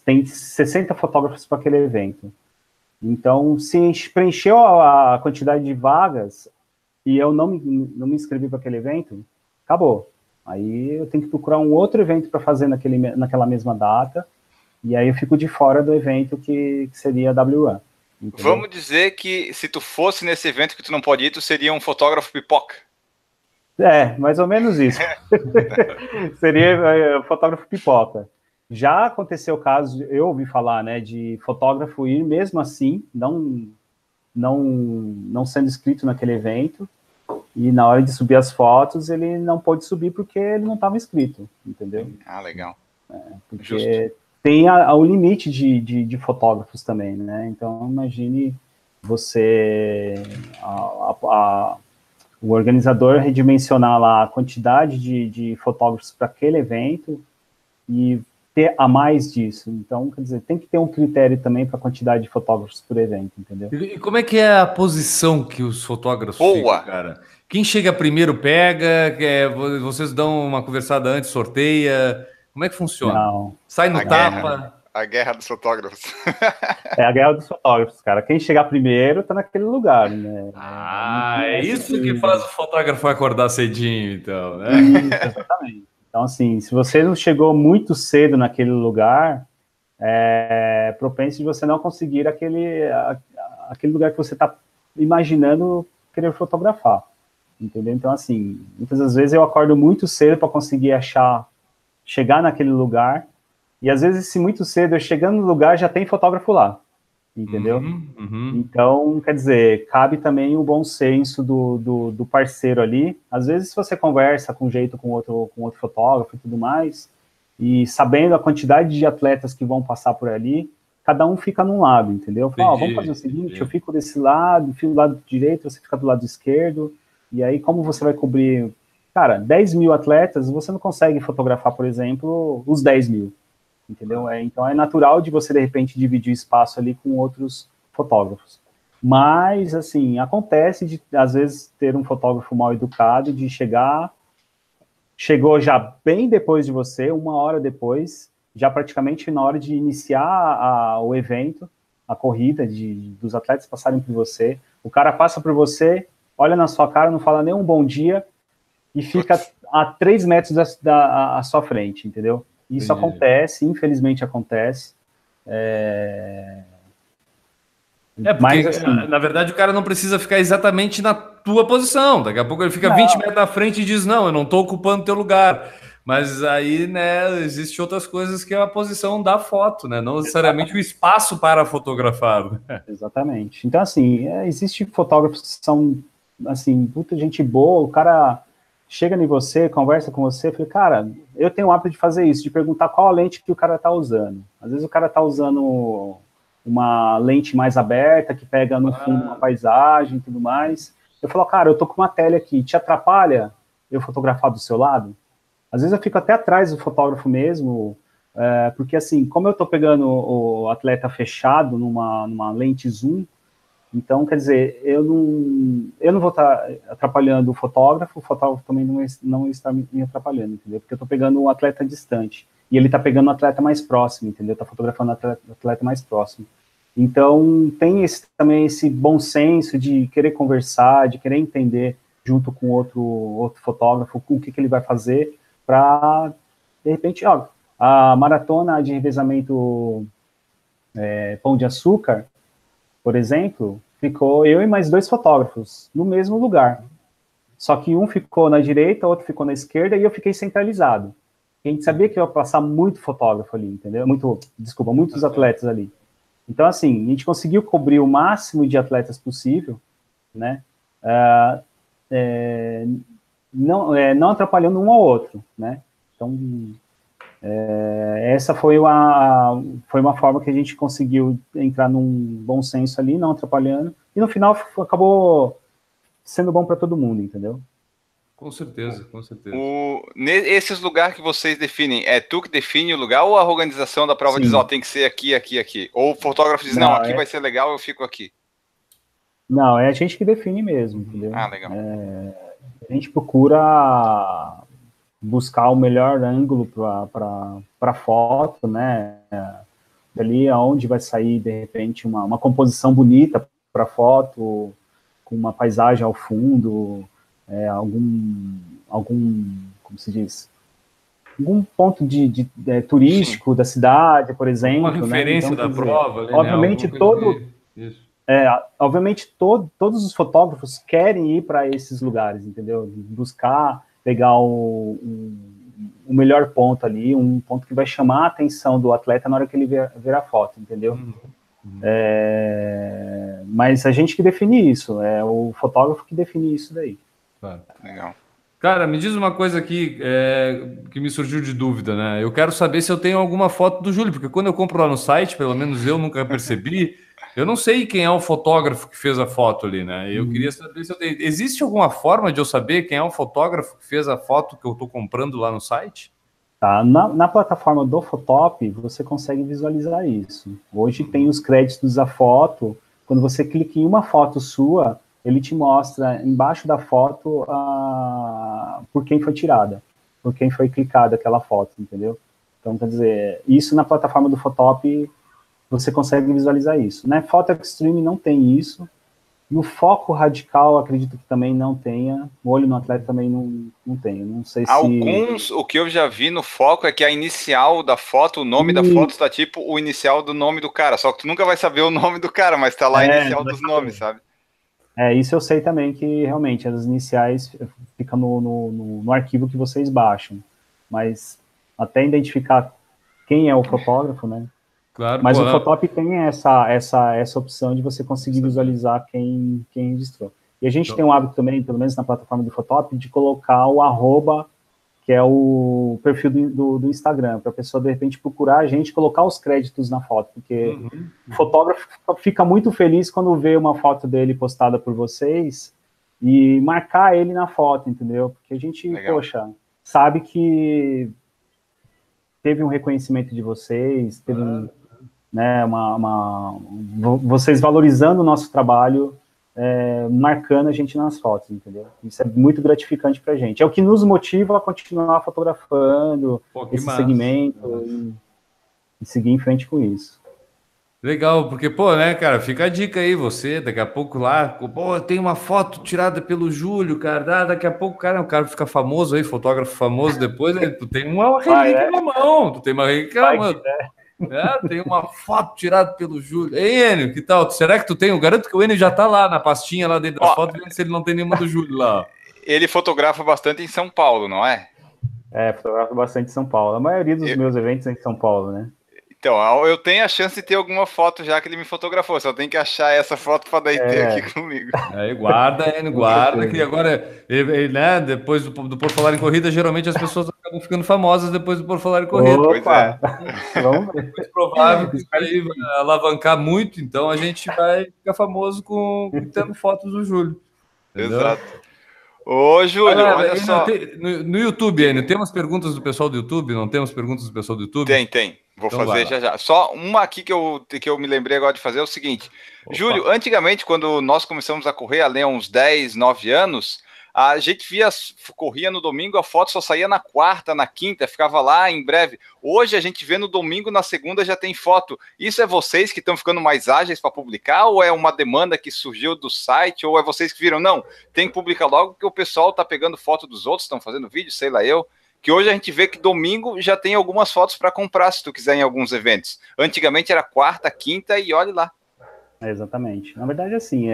tem 60 fotógrafos para aquele evento. Então, se a gente preencheu a quantidade de vagas e eu não me inscrevi para aquele evento, acabou. Aí eu tenho que procurar um outro evento para fazer naquela mesma data e aí eu fico de fora do evento que seria a WRAM. Entendeu? Vamos dizer que se tu fosse nesse evento que tu não pode ir, tu seria um fotógrafo pipoca. Mais ou menos isso. Seria fotógrafo pipoca. Já aconteceu o caso, eu ouvi falar, né, de fotógrafo ir mesmo assim, não sendo inscrito naquele evento, e na hora de subir as fotos, ele não pôde subir porque ele não estava inscrito, entendeu? Ah, legal. Porque justo. Tem o limite de fotógrafos também, né? Então, imagine você, o organizador redimensionar lá a quantidade de fotógrafos para aquele evento e ter a mais disso. Então, quer dizer, tem que ter um critério também para a quantidade de fotógrafos por evento, entendeu? E como é que é a posição que os fotógrafos ficam, cara? Quem chega primeiro pega, vocês dão uma conversada antes, sorteia... Como é que funciona? Não. Sai no tapa? A guerra dos fotógrafos. É a guerra dos fotógrafos, cara. Quem chegar primeiro tá naquele lugar, né? Ah, é isso que faz o fotógrafo acordar cedinho, então, né? Isso, exatamente. Então, assim, se você não chegou muito cedo naquele lugar, é propenso de você não conseguir aquele lugar que você tá imaginando querer fotografar, entendeu? Então, assim, muitas das vezes eu acordo muito cedo para conseguir chegar naquele lugar, e às vezes, se muito cedo, eu chegando no lugar, já tem fotógrafo lá, entendeu? Uhum. Então, quer dizer, cabe também o bom senso do parceiro ali. Às vezes, se você conversa com jeito com outro fotógrafo e tudo mais, e sabendo a quantidade de atletas que vão passar por ali, cada um fica num lado, entendeu? Fala, vamos fazer o seguinte, entendi. Eu fico desse lado, fico do lado direito, você fica do lado esquerdo, e aí como você vai cobrir... Cara, 10 mil atletas, você não consegue fotografar, por exemplo, os 10 mil, entendeu? Então, é natural de você, de repente, dividir espaço ali com outros fotógrafos. Mas, assim, acontece de, às vezes, ter um fotógrafo mal educado, de chegou já bem depois de você, uma hora depois, já praticamente na hora de iniciar o evento, a corrida, dos atletas passarem por você. O cara passa por você, olha na sua cara, não fala nem um bom dia, e fica a 3 metros da sua frente, entendeu? Isso acontece, infelizmente acontece. Porque, mas, assim, na verdade, o cara não precisa ficar exatamente na tua posição. Daqui a pouco ele fica 20 metros da frente e diz, não, eu não estou ocupando teu lugar. Mas aí, né, existem outras coisas que é a posição da foto, né? Não necessariamente o espaço para fotografar. Exatamente. Então, assim, existem fotógrafos que são, assim, puta gente boa, o cara... chega em você, conversa com você, fala, cara, eu tenho o hábito de fazer isso, de perguntar qual a lente que o cara tá usando. Às vezes o cara tá usando uma lente mais aberta, que pega no fundo uma paisagem e tudo mais. Eu falo, cara, eu tô com uma tela aqui, te atrapalha eu fotografar do seu lado? Às vezes eu fico até atrás do fotógrafo mesmo, porque assim, como eu tô pegando o atleta fechado numa lente zoom, então, quer dizer, eu não vou estar atrapalhando o fotógrafo também não está me atrapalhando, entendeu? Porque eu estou pegando um atleta distante, e ele está pegando um atleta mais próximo, entendeu? Está fotografando um atleta mais próximo. Então, tem também esse bom senso de querer conversar, de querer entender junto com outro fotógrafo o que ele vai fazer para, de repente, ó, a maratona de revezamento Pão de Açúcar, por exemplo, ficou eu e mais 2 fotógrafos no mesmo lugar. Só que um ficou na direita, outro ficou na esquerda, e eu fiquei centralizado. A gente sabia que ia passar muito fotógrafo ali, entendeu? Muitos atletas ali. Então, assim, a gente conseguiu cobrir o máximo de atletas possível, né? Não atrapalhando um ao outro, né? Então... essa foi uma forma que a gente conseguiu entrar num bom senso ali, não atrapalhando, e no final acabou sendo bom para todo mundo, entendeu? Com certeza, com certeza. Esses lugares que vocês definem, é tu que define o lugar ou a organização da prova? Sim. Diz, ó, tem que ser aqui, aqui, aqui, ou o fotógrafo diz, não, aqui vai ser legal, eu fico aqui? Não, é a gente que define mesmo, entendeu? Ah, legal. A gente procura... buscar o melhor ângulo para foto, né? Ali onde vai sair, de repente, uma composição bonita para foto, com uma paisagem ao fundo, como se diz, algum ponto de turístico, sim, da cidade, por exemplo. Uma referência, né? Então, da prova. Ali, obviamente, né? Todos os fotógrafos querem ir para esses lugares, entendeu? Pegar o melhor ponto ali, um ponto que vai chamar a atenção do atleta na hora que ele ver a foto, entendeu? Uhum. Mas a gente que define isso, é o fotógrafo que define isso daí. Claro. Legal. Cara, me diz uma coisa aqui que me surgiu de dúvida, né? Eu quero saber se eu tenho alguma foto do Júlio, porque quando eu compro lá no site, pelo menos eu nunca percebi, eu não sei quem é o fotógrafo que fez a foto ali, né? Eu queria saber se eu tenho... Existe alguma forma de eu saber quem é o fotógrafo que fez a foto que eu estou comprando lá no site? Tá, na plataforma do Fotop, você consegue visualizar isso. Hoje tem os créditos da foto. Quando você clica em uma foto sua, ele te mostra embaixo da foto por quem foi tirada, por quem foi clicada aquela foto, entendeu? Então, quer dizer, isso na plataforma do Fotop, você consegue visualizar isso. Na Photo Extreme não tem isso. No Foco Radical, acredito que também não tenha. O Olho no Atleta também não tem. Não sei se... Alguns, o que eu já vi no Foco é que a inicial da foto, o nome da foto está tipo o inicial do nome do cara. Só que tu nunca vai saber o nome do cara, mas está lá a inicial dos nomes, sabe? É, isso eu sei também que realmente as iniciais ficam no arquivo que vocês baixam. Mas até identificar quem é o fotógrafo, né? Claro, mas o Fotop tem essa opção de você conseguir visualizar quem registrou. E a gente tem um hábito também, pelo menos na plataforma do Fotop, de colocar o @ que é o perfil do Instagram, para a pessoa, de repente, procurar a gente, colocar os créditos na foto, porque o fotógrafo fica muito feliz quando vê uma foto dele postada por vocês e marcar ele na foto, entendeu? Porque a gente, poxa, sabe que teve um reconhecimento de vocês, teve né, vocês valorizando o nosso trabalho, marcando a gente nas fotos, entendeu? Isso é muito gratificante pra gente. É o que nos motiva a continuar fotografando segmento e seguir em frente com isso. Legal, porque, pô, né, cara, fica a dica aí, você, daqui a pouco lá, pô, tem uma foto tirada pelo Júlio, cara, daqui a pouco, cara, o cara fica famoso aí, fotógrafo famoso, depois, né, tu tem uma relíquia na mão, tu tem uma relíquia na mão. Tem uma foto tirada pelo Júlio. Ei, Enio, que tal? Será que tu tem? Eu garanto que o Enio já tá lá na pastinha lá dentro das fotos, se ele não tem nenhuma do Júlio lá. Ele fotografa bastante em São Paulo, não é? É, fotografa bastante em São Paulo. A maioria dos meus eventos é em São Paulo, né? Então, eu tenho a chance de ter alguma foto já que ele me fotografou, só tem que achar essa foto para daí ter aqui comigo. Aí guarda, Enio, guarda, que agora, né, depois do Por Falar em Corrida, geralmente as pessoas acabam ficando famosas depois do Por Falar em Corrida. Opa. Vamos ver. É muito provável que isso aí vai alavancar muito, então a gente vai ficar famoso tendo fotos do Júlio. Entendeu? Exato. Ô, Júlio, olha só. No YouTube, Enio, temos perguntas do pessoal do YouTube? Não temos perguntas do pessoal do YouTube? Tem. Vou então fazer já. Só uma aqui que eu me lembrei agora de fazer é o seguinte. Opa. Júlio, antigamente, quando nós começamos a correr, ali há uns 10, 9 anos, a gente corria no domingo, a foto só saía na quarta, na quinta, ficava lá em breve. Hoje a gente vê no domingo, na segunda já tem foto. Isso é vocês que estão ficando mais ágeis para publicar? Ou é uma demanda que surgiu do site? Ou é vocês que viram, não, tem que publicar logo que o pessoal está pegando foto dos outros, estão fazendo vídeo, sei lá eu. Que hoje a gente vê que domingo já tem algumas fotos para comprar, se tu quiser, em alguns eventos. Antigamente era quarta, quinta e olhe lá. Exatamente. Na verdade, assim,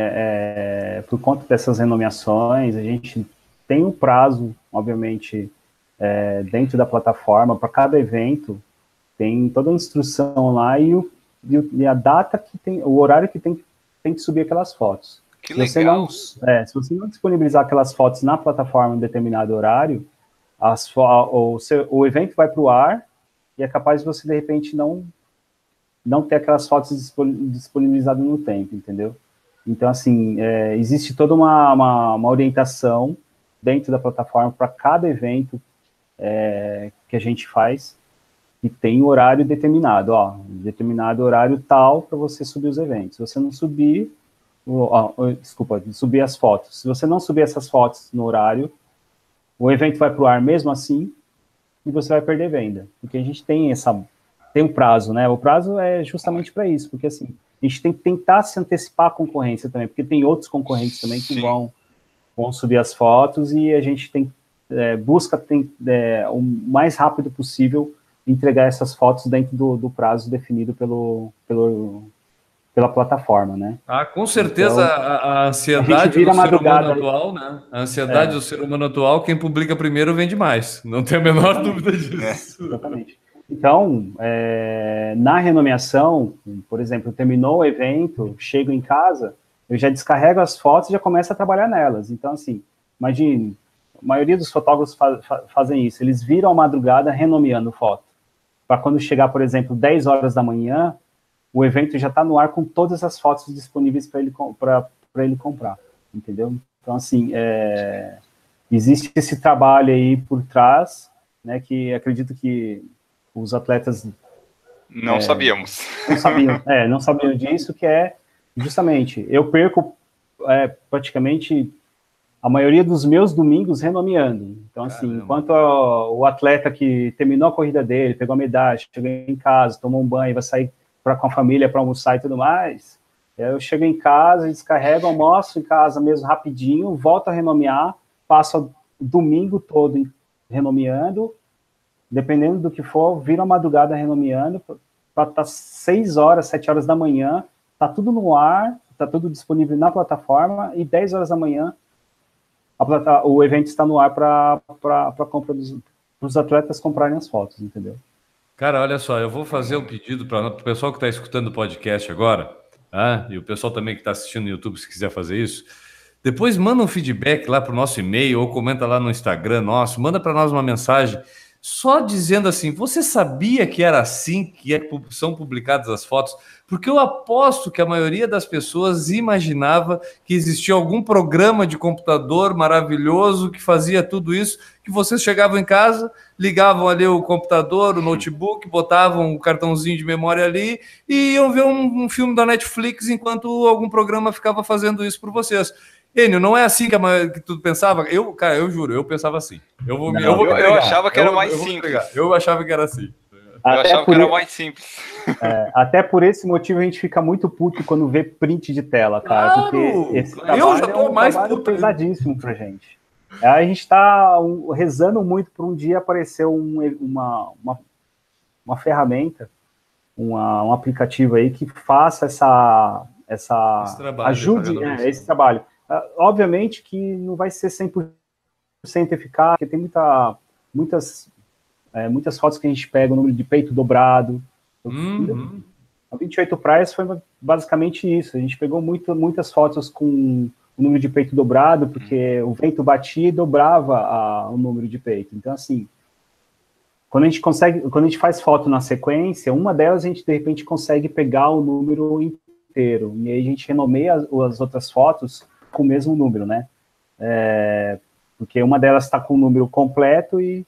por conta dessas renomeações, a gente tem um prazo, obviamente, dentro da plataforma, para cada evento, tem toda a instrução lá e a data que tem, o horário que tem que subir aquelas fotos. Que legal. Se você não disponibilizar aquelas fotos na plataforma em determinado horário, o evento vai para o ar e é capaz de você, de repente, não ter aquelas fotos disponibilizadas no tempo, entendeu? Então, assim, existe toda uma orientação dentro da plataforma para cada evento que a gente faz e tem um horário determinado, determinado horário tal para você subir os eventos. Se você não subir, subir as fotos. Se você não subir essas fotos no horário, o evento vai para o ar mesmo assim e você vai perder venda. Porque a gente tem um prazo, né? O prazo é justamente para isso, porque assim, a gente tem que tentar se antecipar à concorrência também, porque tem outros concorrentes também que vão subir as fotos e a gente busca o mais rápido possível entregar essas fotos dentro do prazo definido pela plataforma, né? Ah, com certeza, então, a ansiedade do ser humano atual, né? A ansiedade do ser humano atual, quem publica primeiro vende mais. Não tenho a menor dúvida disso. Exatamente. Então, na renomeação, por exemplo, terminou o evento, chego em casa, eu já descarrego as fotos e já começo a trabalhar nelas. Então, assim, imagine, maioria dos fotógrafos fazem isso, eles viram a madrugada renomeando foto, para quando chegar, por exemplo, 10 horas da manhã, o evento já está no ar com todas as fotos disponíveis para ele, ele comprar, entendeu? Então, assim, existe esse trabalho aí por trás, né, que acredito que os atletas... Não sabíamos. Não sabiam, não sabiam disso, que é justamente, eu perco praticamente a maioria dos meus domingos renomeando. Então, assim, caramba, enquanto o atleta que terminou a corrida dele, pegou a medalha, chegou em casa, tomou um banho, vai sair com a família para almoçar e tudo mais, eu chego em casa, descarrego, almoço em casa mesmo rapidinho, volto a renomear, passo o domingo todo renomeando, dependendo do que for, viro a madrugada renomeando, para estar 6 horas, 7 horas da manhã, tá tudo no ar, tá tudo disponível na plataforma, e 10 horas da manhã o evento está no ar para compra dos atletas comprarem as fotos, entendeu? Cara, olha só, eu vou fazer um pedido para o pessoal que está escutando o podcast agora, e o pessoal também que está assistindo no YouTube, se quiser fazer isso, depois manda um feedback lá para o nosso e-mail ou comenta lá no Instagram nosso, manda para nós uma mensagem só dizendo assim, você sabia que era assim que são publicadas as fotos? Porque eu aposto que a maioria das pessoas imaginava que existia algum programa de computador maravilhoso que fazia tudo isso, que vocês chegavam em casa, ligavam ali o computador, o notebook, botavam um cartãozinho de memória ali e iam ver um filme da Netflix enquanto algum programa ficava fazendo isso por vocês. Enio, não é assim que tu pensava? Cara, eu juro, eu pensava assim. Eu achava que era mais simples. Eu achava que era assim. Eu achava que era mais simples. Até por esse motivo a gente fica muito puto quando vê print de tela, cara. Claro, porque esse eu já tô mais puto. Pesadíssimo pra gente. A gente tá rezando muito para um dia aparecer uma ferramenta, um aplicativo aí que faça esse trabalho, ajude esse trabalho. Obviamente que não vai ser 100% eficaz, porque tem muitas fotos que a gente pega, o número de peito dobrado. Uhum. A 28 Praias foi basicamente isso. A gente pegou muitas fotos com o número de peito dobrado, porque o vento batia e dobrava o número de peito. Então, assim, quando a gente faz foto na sequência, uma delas a gente, de repente, consegue pegar o número inteiro. E aí a gente renomeia as outras fotos com o mesmo número, né? Porque uma delas está com o número completo e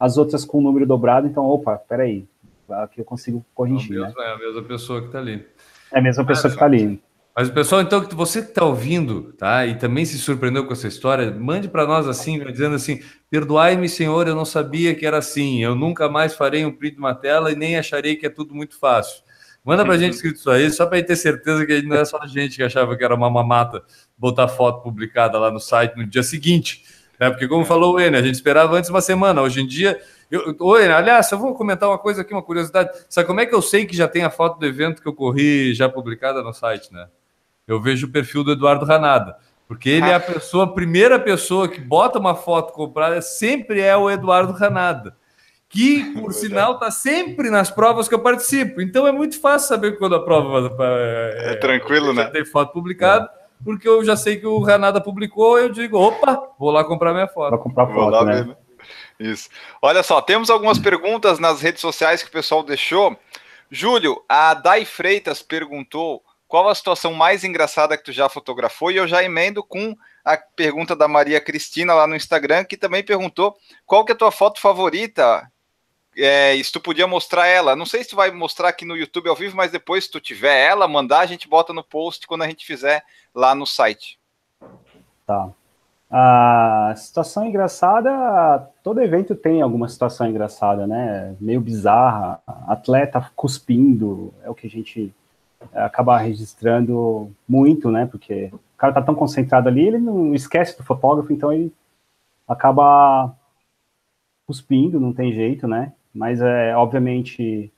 as outras com o número dobrado, então, opa, peraí, aqui eu consigo corrigir, né? É a mesma pessoa que está ali. É a mesma pessoa que está ali. Mas o pessoal, então, que você está ouvindo, tá? E também se surpreendeu com essa história, mande para nós assim, dizendo assim, perdoai-me, senhor, eu não sabia que era assim, eu nunca mais farei um print de uma tela e nem acharei que é tudo muito fácil. Manda pra gente escrito isso aí, só pra ter certeza que não é só a gente que achava que era uma mamata botar foto publicada lá no site no dia seguinte, né? Porque como falou o Enio, a gente esperava antes uma semana, hoje em dia... Enio, aliás, eu vou comentar uma coisa aqui, uma curiosidade, sabe como é que eu sei que já tem a foto do evento que eu corri já publicada no site, né? Eu vejo o perfil do Eduardo Hanada, porque ele é a primeira pessoa que bota uma foto comprada, sempre é o Eduardo Hanada, que, por sinal, está sempre nas provas que eu participo. Então, é muito fácil saber quando a prova... É tranquilo, né? Tem foto publicada, porque eu já sei que o Hanada publicou, eu digo, opa, vou lá comprar minha foto. Vou comprar foto, né? Isso. Olha só, temos algumas perguntas nas redes sociais que o pessoal deixou. Júlio, a Dai Freitas perguntou qual a situação mais engraçada que tu já fotografou, e eu já emendo com a pergunta da Maria Cristina lá no Instagram, que também perguntou qual que é a tua foto favorita... se tu podia mostrar ela, não sei se tu vai mostrar aqui no YouTube ao vivo, mas depois se tu tiver ela, mandar, a gente bota no post quando a gente fizer lá no site. Tá. A situação engraçada, todo evento tem alguma situação engraçada, né? Meio bizarra, atleta cuspindo, é o que a gente acaba registrando muito, né? Porque o cara tá tão concentrado ali, ele não esquece do fotógrafo, então ele acaba cuspindo, não tem jeito, né? Mas, obviamente,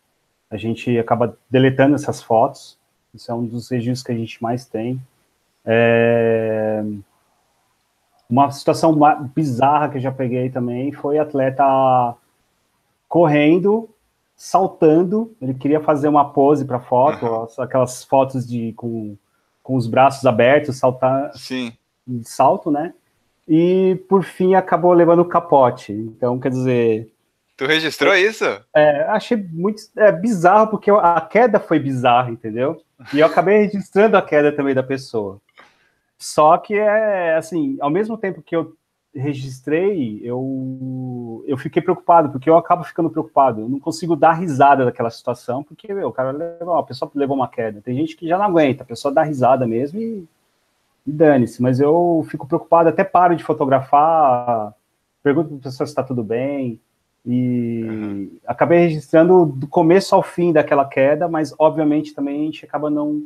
a gente acaba deletando essas fotos. Isso é um dos registros que a gente mais tem. Uma situação bizarra que eu já peguei também foi atleta correndo, saltando. Ele queria fazer uma pose para foto, aquelas fotos com os braços abertos, saltar de salto, né? e, por fim, acabou levando o capote. Então, quer dizer... Tu registrou isso? É, achei muito bizarro, porque a queda foi bizarra, entendeu? E eu acabei registrando a queda também da pessoa. Só que, assim, ao mesmo tempo que eu registrei, eu fiquei preocupado, porque eu acabo ficando preocupado. Eu não consigo dar risada daquela situação, porque, meu, o cara levou, a pessoa levou uma queda. Tem gente que já não aguenta, a pessoa dá risada mesmo e dane-se. Mas eu fico preocupado, até paro de fotografar, pergunto para a pessoa se está tudo bem. E uhum. Acabei registrando do começo ao fim daquela queda, mas obviamente também a gente acaba não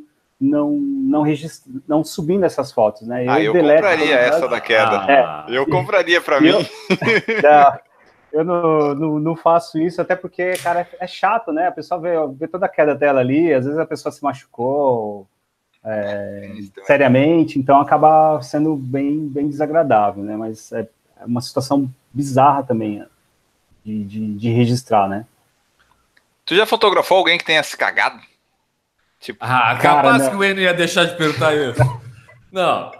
subindo essas fotos, né? Eu compraria essa da queda. Eu compraria para mim. Eu não faço isso, até porque, cara, é chato, né? A pessoa vê toda a queda dela ali, às vezes a pessoa se machucou seriamente, então acaba sendo bem desagradável, né? Mas é uma situação bizarra também de registrar, né? Tu já fotografou alguém que tenha se cagado? Tipo, capaz que o Eno ia deixar de perguntar isso. Não.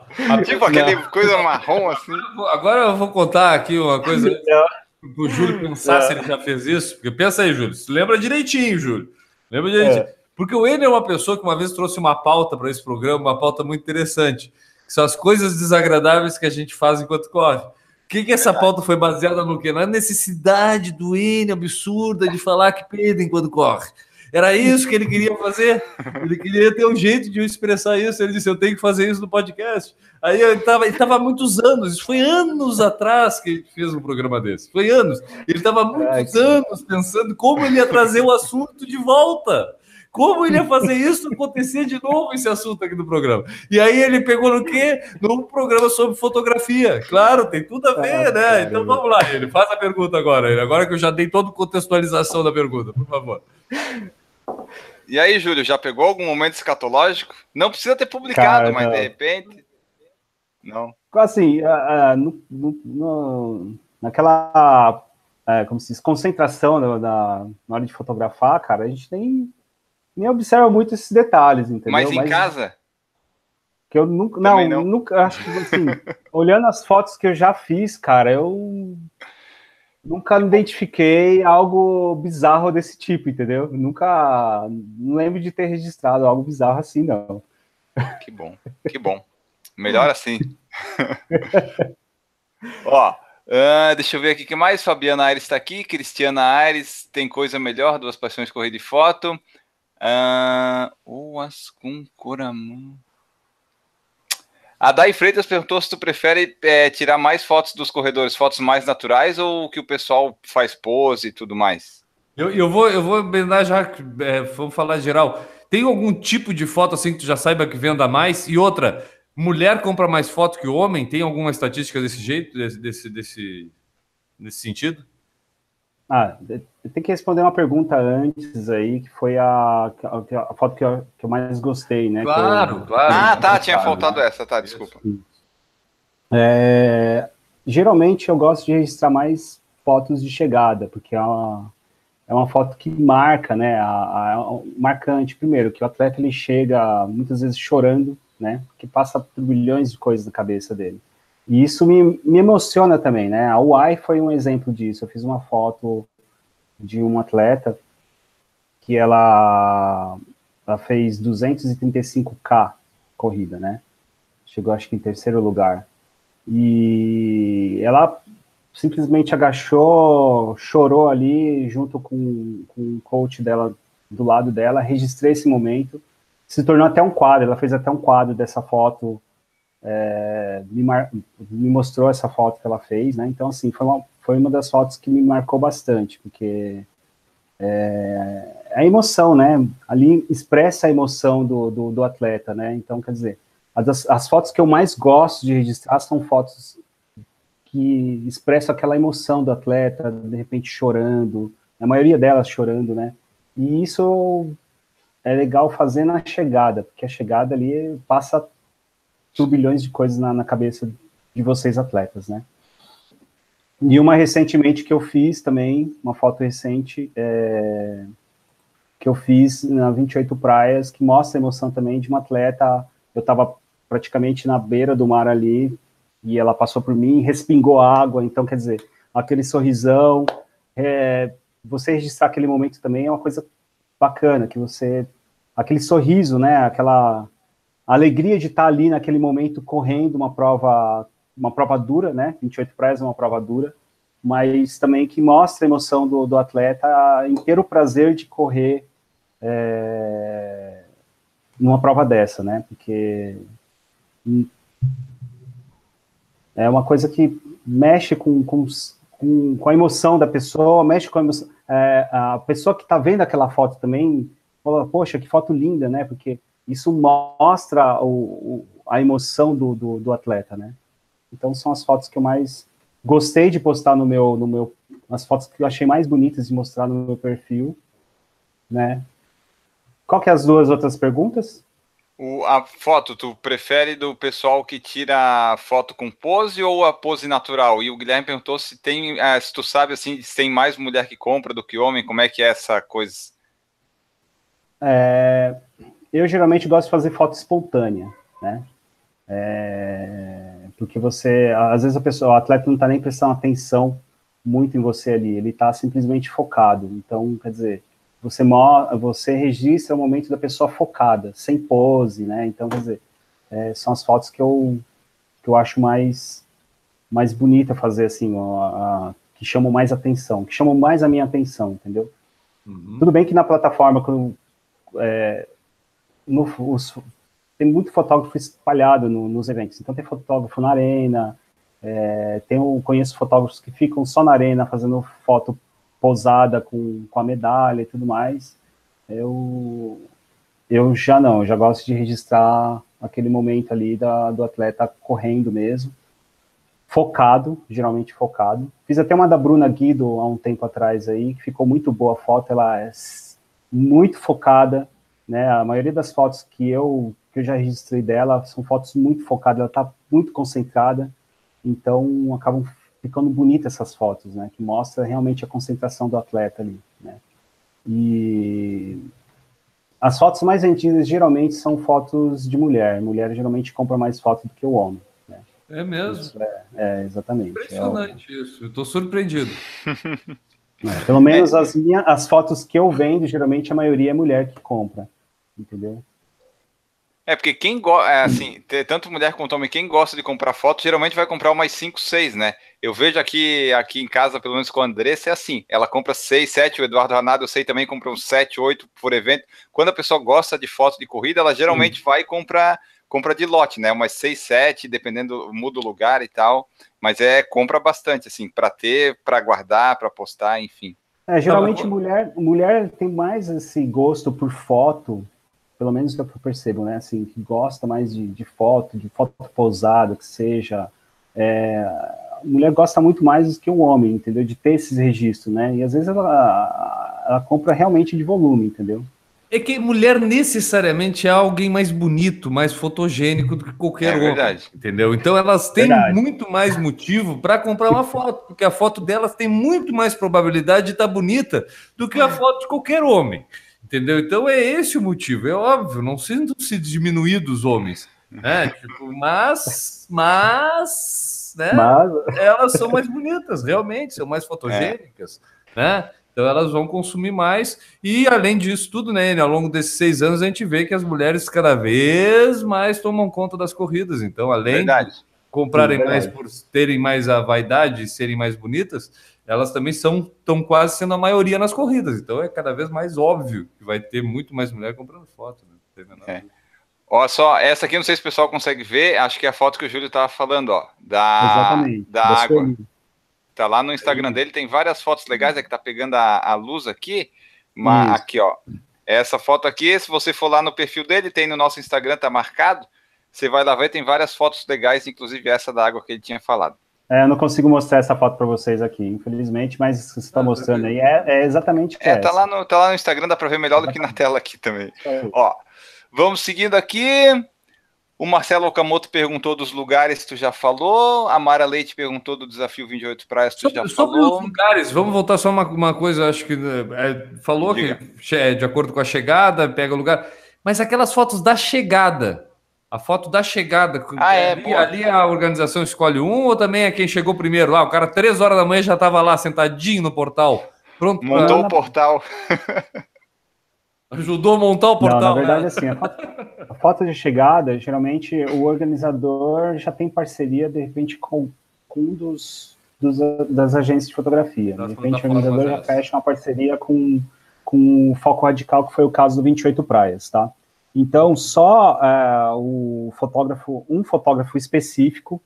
Tipo aquele coisa marrom assim. Agora eu vou contar aqui uma coisa para o Júlio pensar se ele já fez isso. Porque pensa aí, Júlio. Se lembra direitinho, Júlio. Lembra direitinho. Porque o Eno é uma pessoa que uma vez trouxe uma pauta para esse programa, uma pauta muito interessante. Que são as coisas desagradáveis que a gente faz enquanto corre. O que essa pauta foi baseada no quê? Na necessidade do Enio absurda de falar que peida enquanto corre. Era isso que ele queria fazer. Ele queria ter um jeito de expressar isso. Ele disse, eu tenho que fazer isso no podcast. Aí ele estava há muitos anos. Isso foi anos atrás que ele fez um programa desse. Foi anos. Ele estava há muitos anos pensando como ele ia trazer o assunto de volta. Como ele ia fazer isso acontecer de novo, esse assunto aqui do programa? E aí ele pegou no quê? Num programa sobre fotografia. Claro, tem tudo a ver, né? Então vamos lá, ele faz a pergunta agora. Ele. Agora que eu já dei toda a contextualização da pergunta, por favor. E aí, Júlio, já pegou algum momento escatológico? Não precisa ter publicado, mas de repente... Não. Assim, naquela como se diz, concentração na hora de fotografar, cara, a gente tem... Nem observa muito esses detalhes, entendeu? Mas em casa? Que eu nunca... Também não, nunca... Acho que, assim, olhando as fotos que eu já fiz, cara, eu nunca identifiquei algo bizarro desse tipo, entendeu? Nunca... Não lembro de ter registrado algo bizarro assim, não. Que bom, que bom. Melhor assim. Ó... deixa eu ver aqui o que mais. Fabiana Aires está aqui. Cristiana Aires. Tem coisa melhor. Duas paixões, corrida e foto. Oas com coramão. A Dai Freitas perguntou se tu prefere tirar mais fotos dos corredores, fotos mais naturais ou que o pessoal faz pose e tudo mais? Eu vou emendar já, vamos falar geral. Tem algum tipo de foto assim que tu já saiba que venda mais? E outra, mulher compra mais foto que homem? Tem alguma estatística desse jeito, nesse sentido? Eu tenho que responder uma pergunta antes aí, que foi a foto que eu mais gostei, né? Claro, claro. Tinha faltado, né? Essa, desculpa. Geralmente eu gosto de registrar mais fotos de chegada, porque é uma foto que marca, né? Marcante, primeiro, que o atleta ele chega muitas vezes chorando, né? Porque passa bilhões de coisas na cabeça dele. E isso me emociona também, né? A UAI foi um exemplo disso. Eu fiz uma foto de uma atleta que ela fez 235K corrida, né? Chegou, acho que, em terceiro lugar. E ela simplesmente agachou, chorou ali, junto com o coach dela, do lado dela. Registrei esse momento. Se tornou até um quadro. Ela fez até um quadro dessa foto. Me mostrou essa foto que ela fez, né? Então, assim, foi uma das fotos que me marcou bastante, porque a emoção, né? Ali expressa a emoção do atleta, né? Então, quer dizer, as fotos que eu mais gosto de registrar são fotos que expressam aquela emoção do atleta, de repente chorando, a maioria delas chorando, né? E isso é legal fazer na chegada, porque a chegada ali passa bilhões de coisas na cabeça de vocês, atletas, né? E uma recentemente que eu fiz também, uma foto recente que eu fiz na 28 Praias, que mostra a emoção também de uma atleta. Eu tava praticamente na beira do mar ali, e ela passou por mim, respingou água, então, quer dizer, aquele sorrisão, você registrar aquele momento também é uma coisa bacana, que você, aquele sorriso, né, aquela alegria de estar ali naquele momento correndo uma prova dura, né, 28 praias é uma prova dura, mas também que mostra a emoção do atleta em ter o prazer de correr numa prova dessa, né, porque é uma coisa que mexe com a emoção da pessoa, mexe com a emoção, a pessoa que está vendo aquela foto também, fala, poxa, que foto linda, né, porque isso mostra a emoção do atleta, né, então são as fotos que eu mais gostei de postar as fotos que eu achei mais bonitas de mostrar no meu perfil, né. Qual que é as duas outras perguntas? A foto, tu prefere do pessoal que tira foto com pose ou a pose natural? E o Guilherme perguntou se tem, se tu sabe, assim, se tem mais mulher que compra do que homem, como é que é essa coisa? Eu geralmente gosto de fazer foto espontânea, né? Porque você, às vezes o atleta não tá nem prestando atenção muito em você ali, ele tá simplesmente focado, então, quer dizer, você registra o momento da pessoa focada, sem pose, né? Então, quer dizer, são as fotos que eu acho mais bonita fazer, assim, que chamam mais atenção, que chamam mais a minha atenção, entendeu? Uhum. Tudo bem que na plataforma, tem muito fotógrafo espalhado nos eventos, então tem fotógrafo na arena, conheço fotógrafos que ficam só na arena fazendo foto pousada com a medalha e tudo mais. Eu já não, eu já gosto de registrar aquele momento ali do atleta correndo mesmo, focado, geralmente focado. Fiz até uma da Bruna Guido há um tempo atrás aí, que ficou muito boa a foto, ela é muito focada, né? A maioria das fotos que eu já registrei dela são fotos muito focadas, ela tá muito concentrada, então acabam ficando bonitas essas fotos, né, que mostra realmente a concentração do atleta ali, né, e as fotos mais vendidas geralmente são fotos de mulher geralmente compra mais fotos do que o homem, né? É mesmo? Isso exatamente. Impressionante isso, eu tô surpreendido. Pelo menos as fotos que eu vendo, geralmente a maioria é mulher que compra, entendeu? Porque quem gosta, assim, tanto mulher quanto homem, quem gosta de comprar foto, geralmente vai comprar umas 5, 6, né? Eu vejo aqui em casa, pelo menos com a Andressa, é assim, ela compra 6, 7, o Eduardo Hanada, eu sei também, compra uns 7, 8 por evento. Quando a pessoa gosta de foto de corrida, ela geralmente vai e compra de lote, né? Umas 6, 7, dependendo, muda o lugar e tal, mas compra bastante, assim, para ter, para guardar, para postar, enfim. Geralmente mulher tem mais esse gosto por foto, pelo menos que eu percebo, né, assim, que gosta mais de foto pousada, que seja, mulher gosta muito mais do que o homem, entendeu, de ter esses registros, né, e às vezes ela compra realmente de volume, entendeu. É que mulher necessariamente é alguém mais bonito, mais fotogênico do que qualquer homem, entendeu, então elas têm muito mais motivo para comprar uma foto, porque a foto delas tem muito mais probabilidade de estar bonita do que a foto de qualquer homem. Entendeu? Então é esse o motivo, é óbvio, não sinto-se diminuído os homens, né? Tipo, mas elas são mais bonitas, realmente, são mais fotogênicas, né? Então elas vão consumir mais e, além disso tudo, né, ao longo desses 6 anos, a gente vê que as mulheres cada vez mais tomam conta das corridas, então, além de comprarem mais por terem mais a vaidade e serem mais bonitas, elas também estão quase sendo a maioria nas corridas, então é cada vez mais óbvio que vai ter muito mais mulher comprando foto, né? Olha só, essa aqui, não sei se o pessoal consegue ver, acho que é a foto que o Júlio estava falando, ó, da água. Tá lá no Instagram dele, tem várias fotos legais, que tá pegando a luz aqui, mas aqui, ó, essa foto aqui, se você for lá no perfil dele, tem no nosso Instagram, tá marcado, você vai lá ver, tem várias fotos legais, inclusive essa da água que ele tinha falado. Eu não consigo mostrar essa foto para vocês aqui, infelizmente, mas você está mostrando aí, é exatamente essa. Tá lá no Instagram, dá para ver melhor do que na tela aqui também. Ó, vamos seguindo aqui, o Marcelo Okamoto perguntou dos lugares, tu já falou, a Mara Leite perguntou do Desafio 28 Praias, tu já falou. Sobre os lugares, vamos voltar só uma coisa, acho que falou que de acordo com a chegada, pega o lugar, mas aquelas fotos da chegada... A foto da chegada. Ah, é, ali a organização escolhe um ou também é quem chegou primeiro lá? O cara, 3h da manhã, já estava lá sentadinho no portal. Pronto, montou o portal. Ajudou a montar o portal. Não, na verdade, né? Assim, a foto de chegada, geralmente o organizador já tem parceria, de repente, com um das agências de fotografia. De repente, o organizador já fecha uma parceria com o Foco Radical, que foi o caso do 28 Praias, tá? Então, só um fotógrafo específico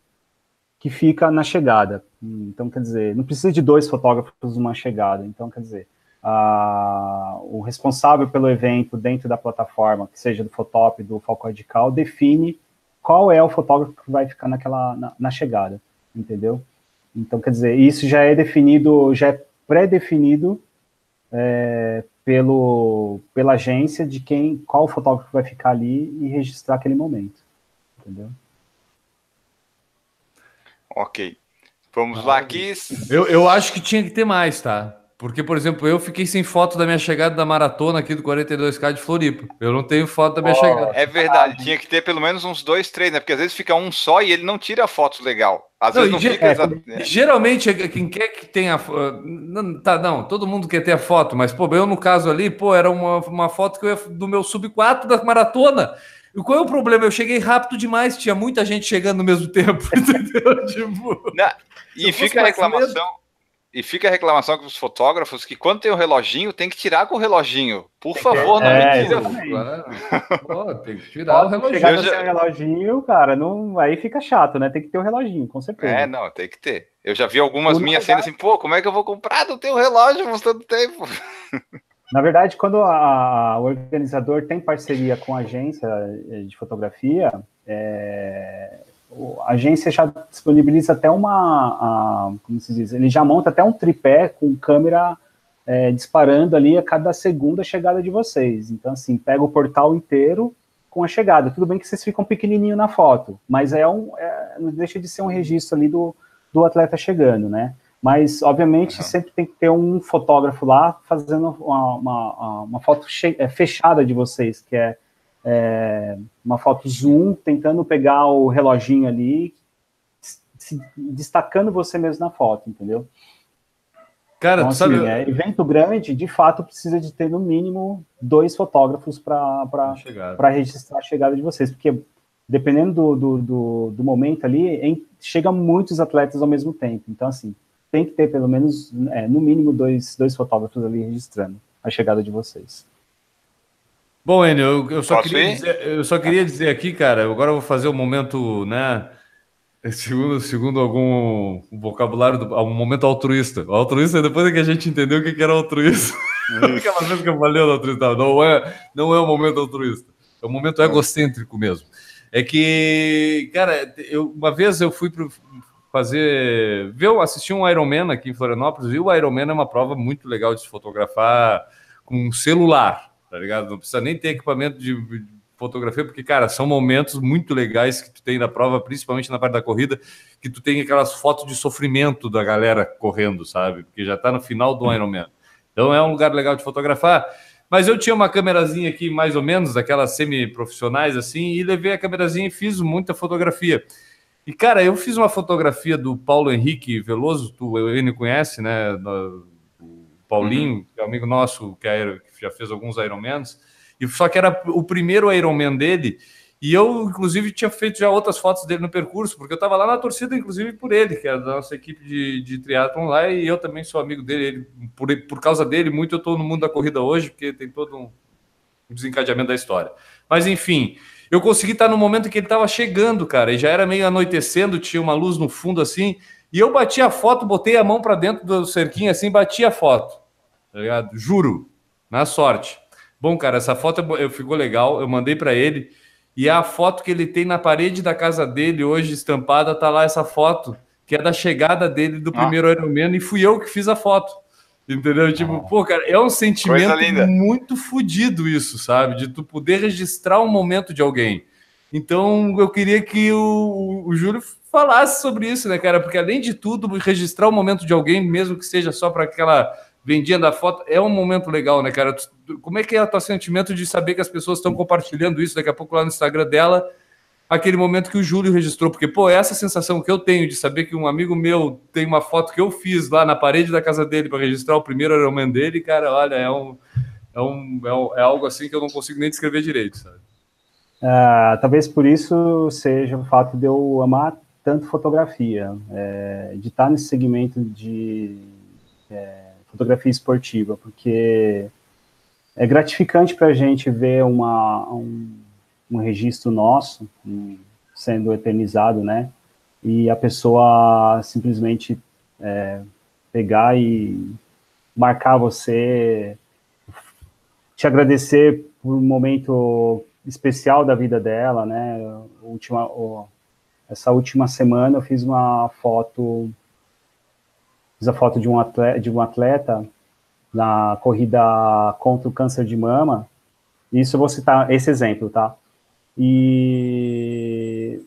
que fica na chegada. Então, quer dizer, não precisa de 2 fotógrafos numa chegada. Então, quer dizer, o responsável pelo evento dentro da plataforma, que seja do Fotop, do Foco Radical, define qual é o fotógrafo que vai ficar na chegada, entendeu? Então, quer dizer, isso já é definido, já é pré-definido pela agência de qual fotógrafo vai ficar ali e registrar aquele momento, entendeu? Ok. Vamos lá aqui. Eu acho que tinha que ter mais, tá? Porque, por exemplo, eu fiquei sem foto da minha chegada da maratona aqui do 42K de Floripa. Eu não tenho foto da minha chegada. É verdade, tinha que ter pelo menos uns 2, 3, né? Porque às vezes fica um só e ele não tira a foto legal. Às vezes não fica... Geralmente, quem quer que tenha... todo mundo quer ter a foto, mas, pô, eu no caso ali, pô, era uma foto que eu ia do meu sub-4 da maratona. E qual é o problema? Eu cheguei rápido demais, tinha muita gente chegando no mesmo tempo, entendeu? Tipo, e fica a reclamação... E fica a reclamação com os fotógrafos que quando tem o reloginho, tem que tirar com o reloginho. Por favor, não me tira. Pô, tem que tirar o reloginho. Chegar sem o reloginho, cara, não... aí fica chato, né? Tem que ter o reloginho, com certeza. É, não, tem que ter. Eu já vi algumas minhas cenas assim, pô, como é que eu vou comprar? Não tem o relógio mostrando o tempo. Na verdade, quando o organizador tem parceria com a agência de fotografia, a agência já disponibiliza até como se diz, ele já monta até um tripé com câmera disparando ali a cada segunda chegada de vocês. Então, assim, pega o portal inteiro com a chegada. Tudo bem que vocês ficam pequenininho na foto, mas não deixa de ser um registro ali do atleta chegando, né? Mas, obviamente, sempre tem que ter um fotógrafo lá fazendo uma foto fechada de vocês, que é uma foto zoom, tentando pegar o reloginho ali, se destacando você mesmo na foto, entendeu? Cara, então, tu assim, sabe... evento grande, de fato, precisa de ter, no mínimo, 2 fotógrafos para registrar a chegada de vocês, porque, dependendo do momento ali, chega muitos atletas ao mesmo tempo. Então, assim, tem que ter, pelo menos, no mínimo, 2 fotógrafos ali registrando a chegada de vocês. Bom, Enio, eu só queria dizer aqui, cara, agora eu vou fazer um momento, né, segundo algum vocabulário, um momento altruísta. O altruísta é depois que a gente entendeu o que era altruísta. Aquela vez que eu falei do altruísta, não é um momento altruísta, é um momento egocêntrico mesmo. É que, cara, uma vez eu fui assistir um Ironman aqui em Florianópolis, e o Ironman é uma prova muito legal de se fotografar com um celular. Tá ligado? Não precisa nem ter equipamento de fotografia, porque, cara, são momentos muito legais que tu tem na prova, principalmente na parte da corrida, que tu tem aquelas fotos de sofrimento da galera correndo, sabe? Porque já tá no final do Ironman. Então é um lugar legal de fotografar. Mas eu tinha uma câmerazinha aqui, mais ou menos, daquelas semi-profissionais, assim, e levei a câmerazinha e fiz muita fotografia. E, cara, eu fiz uma fotografia do Paulo Henrique Veloso, ele conhece, né? Paulinho, que é amigo nosso, que já fez alguns Ironmans, só que era o primeiro Ironman dele, e eu, inclusive, tinha feito já outras fotos dele no percurso, porque eu estava lá na torcida, inclusive, por ele, que era da nossa equipe de triatlon lá, e eu também sou amigo dele, por causa dele, muito eu estou no mundo da corrida hoje, porque tem todo um desencadeamento da história. Mas, enfim, eu consegui estar no momento que ele estava chegando, cara, e já era meio anoitecendo, tinha uma luz no fundo, assim, e eu bati a foto, botei a mão para dentro do cerquinho assim, bati a foto, tá ligado? Juro, na sorte. Bom, cara, essa foto ficou legal, eu mandei para ele, e a foto que ele tem na parede da casa dele hoje, estampada, tá lá essa foto, que é da chegada dele do primeiro Ironman, e fui eu que fiz a foto, entendeu? Tipo, pô, cara, é um sentimento muito fodido isso, sabe? De tu poder registrar um momento de alguém. Então, eu queria que o Júlio falasse sobre isso, né, cara? Porque, além de tudo, registrar o momento de alguém, mesmo que seja só para aquela vendinha da foto, é um momento legal, né, cara? Como é que é o teu sentimento de saber que as pessoas estão compartilhando isso daqui a pouco lá no Instagram dela aquele momento que o Júlio registrou, porque, pô, essa sensação que eu tenho de saber que um amigo meu tem uma foto que eu fiz lá na parede da casa dele para registrar o primeiro Ironman dele, cara, olha, é algo assim que eu não consigo nem descrever direito, sabe? Talvez por isso seja o fato de eu amar tanto fotografia, de estar nesse segmento de fotografia esportiva, porque é gratificante para a gente ver um registro nosso sendo eternizado, né? E a pessoa simplesmente pegar e marcar você, te agradecer por um momento especial da vida dela, né? Essa última semana eu fiz uma foto, de um atleta na corrida contra o câncer de mama. Isso eu vou citar esse exemplo, tá? E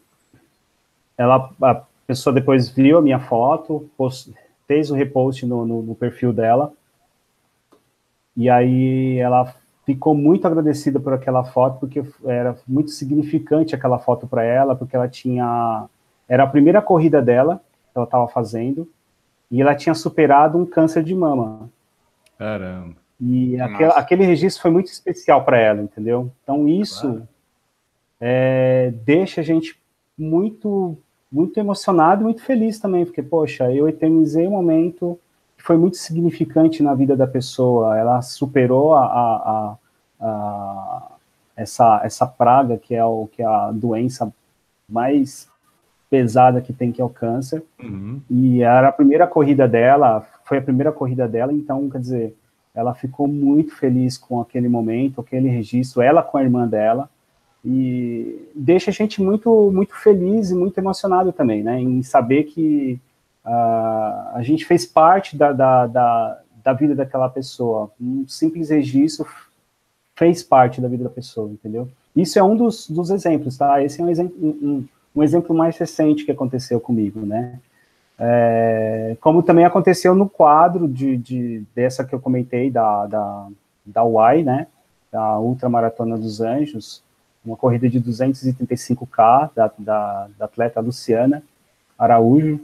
a pessoa depois viu a minha foto, fez o repost no perfil dela, e aí ela ficou muito agradecida por aquela foto, porque era muito significante aquela foto para ela, porque ela tinha... Era a primeira corrida dela, que ela estava fazendo, e ela tinha superado um câncer de mama. Caramba. E aquele registro foi muito especial para ela, entendeu? Então isso deixa a gente muito, muito emocionado e muito feliz também, porque, poxa, eu eternizei um momento... foi muito significante na vida da pessoa, ela superou essa praga que é a doença mais pesada que tem, que é o câncer, e era a primeira corrida dela, então, quer dizer, ela ficou muito feliz com aquele momento, aquele registro, ela com a irmã dela, e deixa a gente muito, muito feliz e muito emocionado também, né, em saber que a gente fez parte da vida daquela pessoa. Um simples registro fez parte da vida da pessoa, entendeu? Isso é um dos exemplos, tá? Esse é um exemplo mais recente que aconteceu comigo, né? Como também aconteceu no quadro dessa que eu comentei, da UAI, né? Da Ultramaratona dos Anjos, uma corrida de 235K da atleta Luciana Araújo,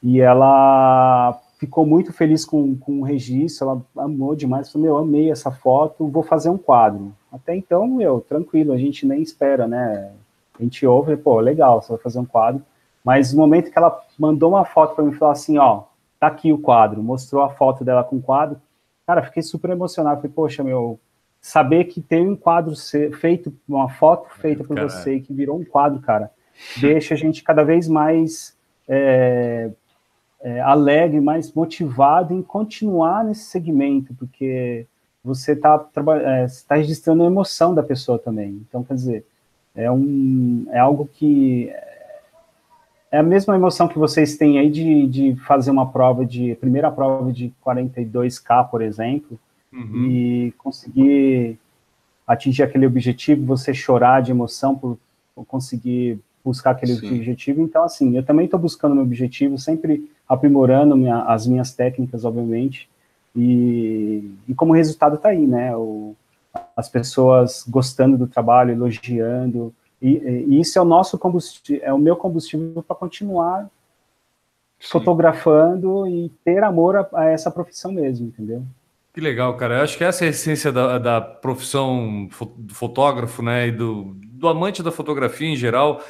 e ela ficou muito feliz com o registro, ela amou demais, falou, meu, amei essa foto, vou fazer um quadro. Até então, meu, tranquilo, a gente nem espera, né? A gente ouve, pô, legal, você vai fazer um quadro. Mas no momento que ela mandou uma foto para mim, falou assim, ó, tá aqui o quadro, mostrou a foto dela com o quadro, cara, fiquei super emocionado, falei, poxa, meu, saber que tem um quadro feito, uma foto feita por você, que virou um quadro, cara, deixa a gente cada vez mais... alegre, mais motivado em continuar nesse segmento, porque você está registrando a emoção da pessoa também. Então, quer dizer, é algo que... É a mesma emoção que vocês têm aí de fazer uma prova primeira prova de 42K, por exemplo, e conseguir atingir aquele objetivo, você chorar de emoção por conseguir buscar aquele objetivo. Então, assim, eu também estou buscando meu objetivo, sempre aprimorando as minhas técnicas, obviamente, e como resultado está aí, né, as pessoas gostando do trabalho, elogiando, e isso é o nosso combustível, é o meu combustível para continuar fotografando e ter amor a essa profissão mesmo, entendeu? Que legal, cara, eu acho que essa é a essência da profissão do fotógrafo, né, e do amante da fotografia em geral,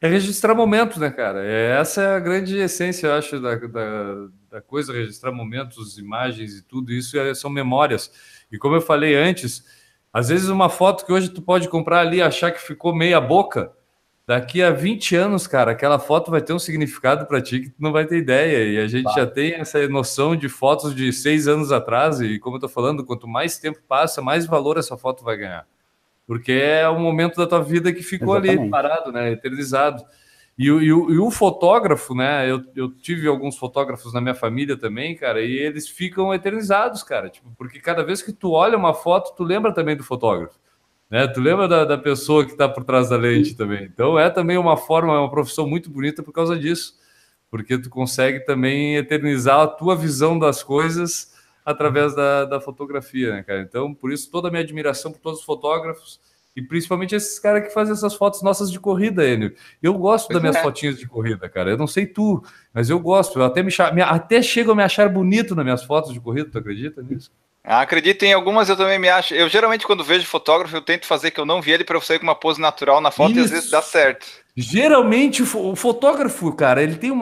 é registrar momentos, né, cara? Essa é a grande essência, eu acho, da coisa, registrar momentos, imagens e tudo isso, são memórias. E como eu falei antes, às vezes uma foto que hoje tu pode comprar ali e achar que ficou meia boca, daqui a 20 anos, cara, aquela foto vai ter um significado para ti que tu não vai ter ideia. E a gente já tem essa noção de fotos de 6 anos atrás, e como eu tô falando, quanto mais tempo passa, mais valor essa foto vai ganhar. Porque é o momento da tua vida que ficou ali parado, né, eternizado. E o fotógrafo, né, eu tive alguns fotógrafos na minha família também, cara, e eles ficam eternizados, cara, tipo, porque cada vez que tu olha uma foto, tu lembra também do fotógrafo, né, tu lembra da pessoa que tá por trás da lente também. Então é também uma forma, é uma profissão muito bonita por causa disso, porque tu consegue também eternizar a tua visão das coisas através da fotografia, né, cara? Então, por isso, toda a minha admiração por todos os fotógrafos E principalmente esses caras que fazem essas fotos nossas de corrida, Enio. Eu gosto das minhas fotinhas de corrida, cara. Eu não sei tu, mas eu gosto. Eu até, até chego a me achar bonito nas minhas fotos de corrida, tu acredita nisso? Acredito, em algumas eu também me acho. Eu geralmente, quando vejo fotógrafo, eu tento fazer que eu não vi ele para eu sair com uma pose natural na foto. Isso. E às vezes dá certo. Geralmente o fotógrafo, cara, ele tem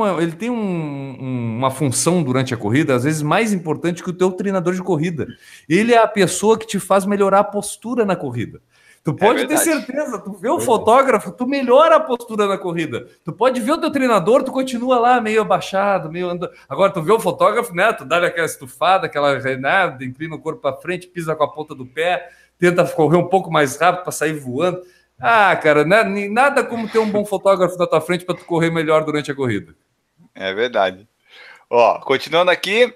uma função durante a corrida, às vezes mais importante que o teu treinador de corrida. Ele é a pessoa que te faz melhorar a postura na corrida. Tu pode ter certeza, tu vê o fotógrafo, tu melhora a postura na corrida. Tu pode ver o teu treinador, tu continua lá meio abaixado, meio andando. Agora tu vê o fotógrafo, né? Tu dá aquela estufada, aquela reinada, inclina o corpo para frente, pisa com a ponta do pé, tenta correr um pouco mais rápido para sair voando. Ah, cara, né? Nada como ter um bom fotógrafo na tua frente para tu correr melhor durante a corrida. É verdade. Ó, continuando aqui,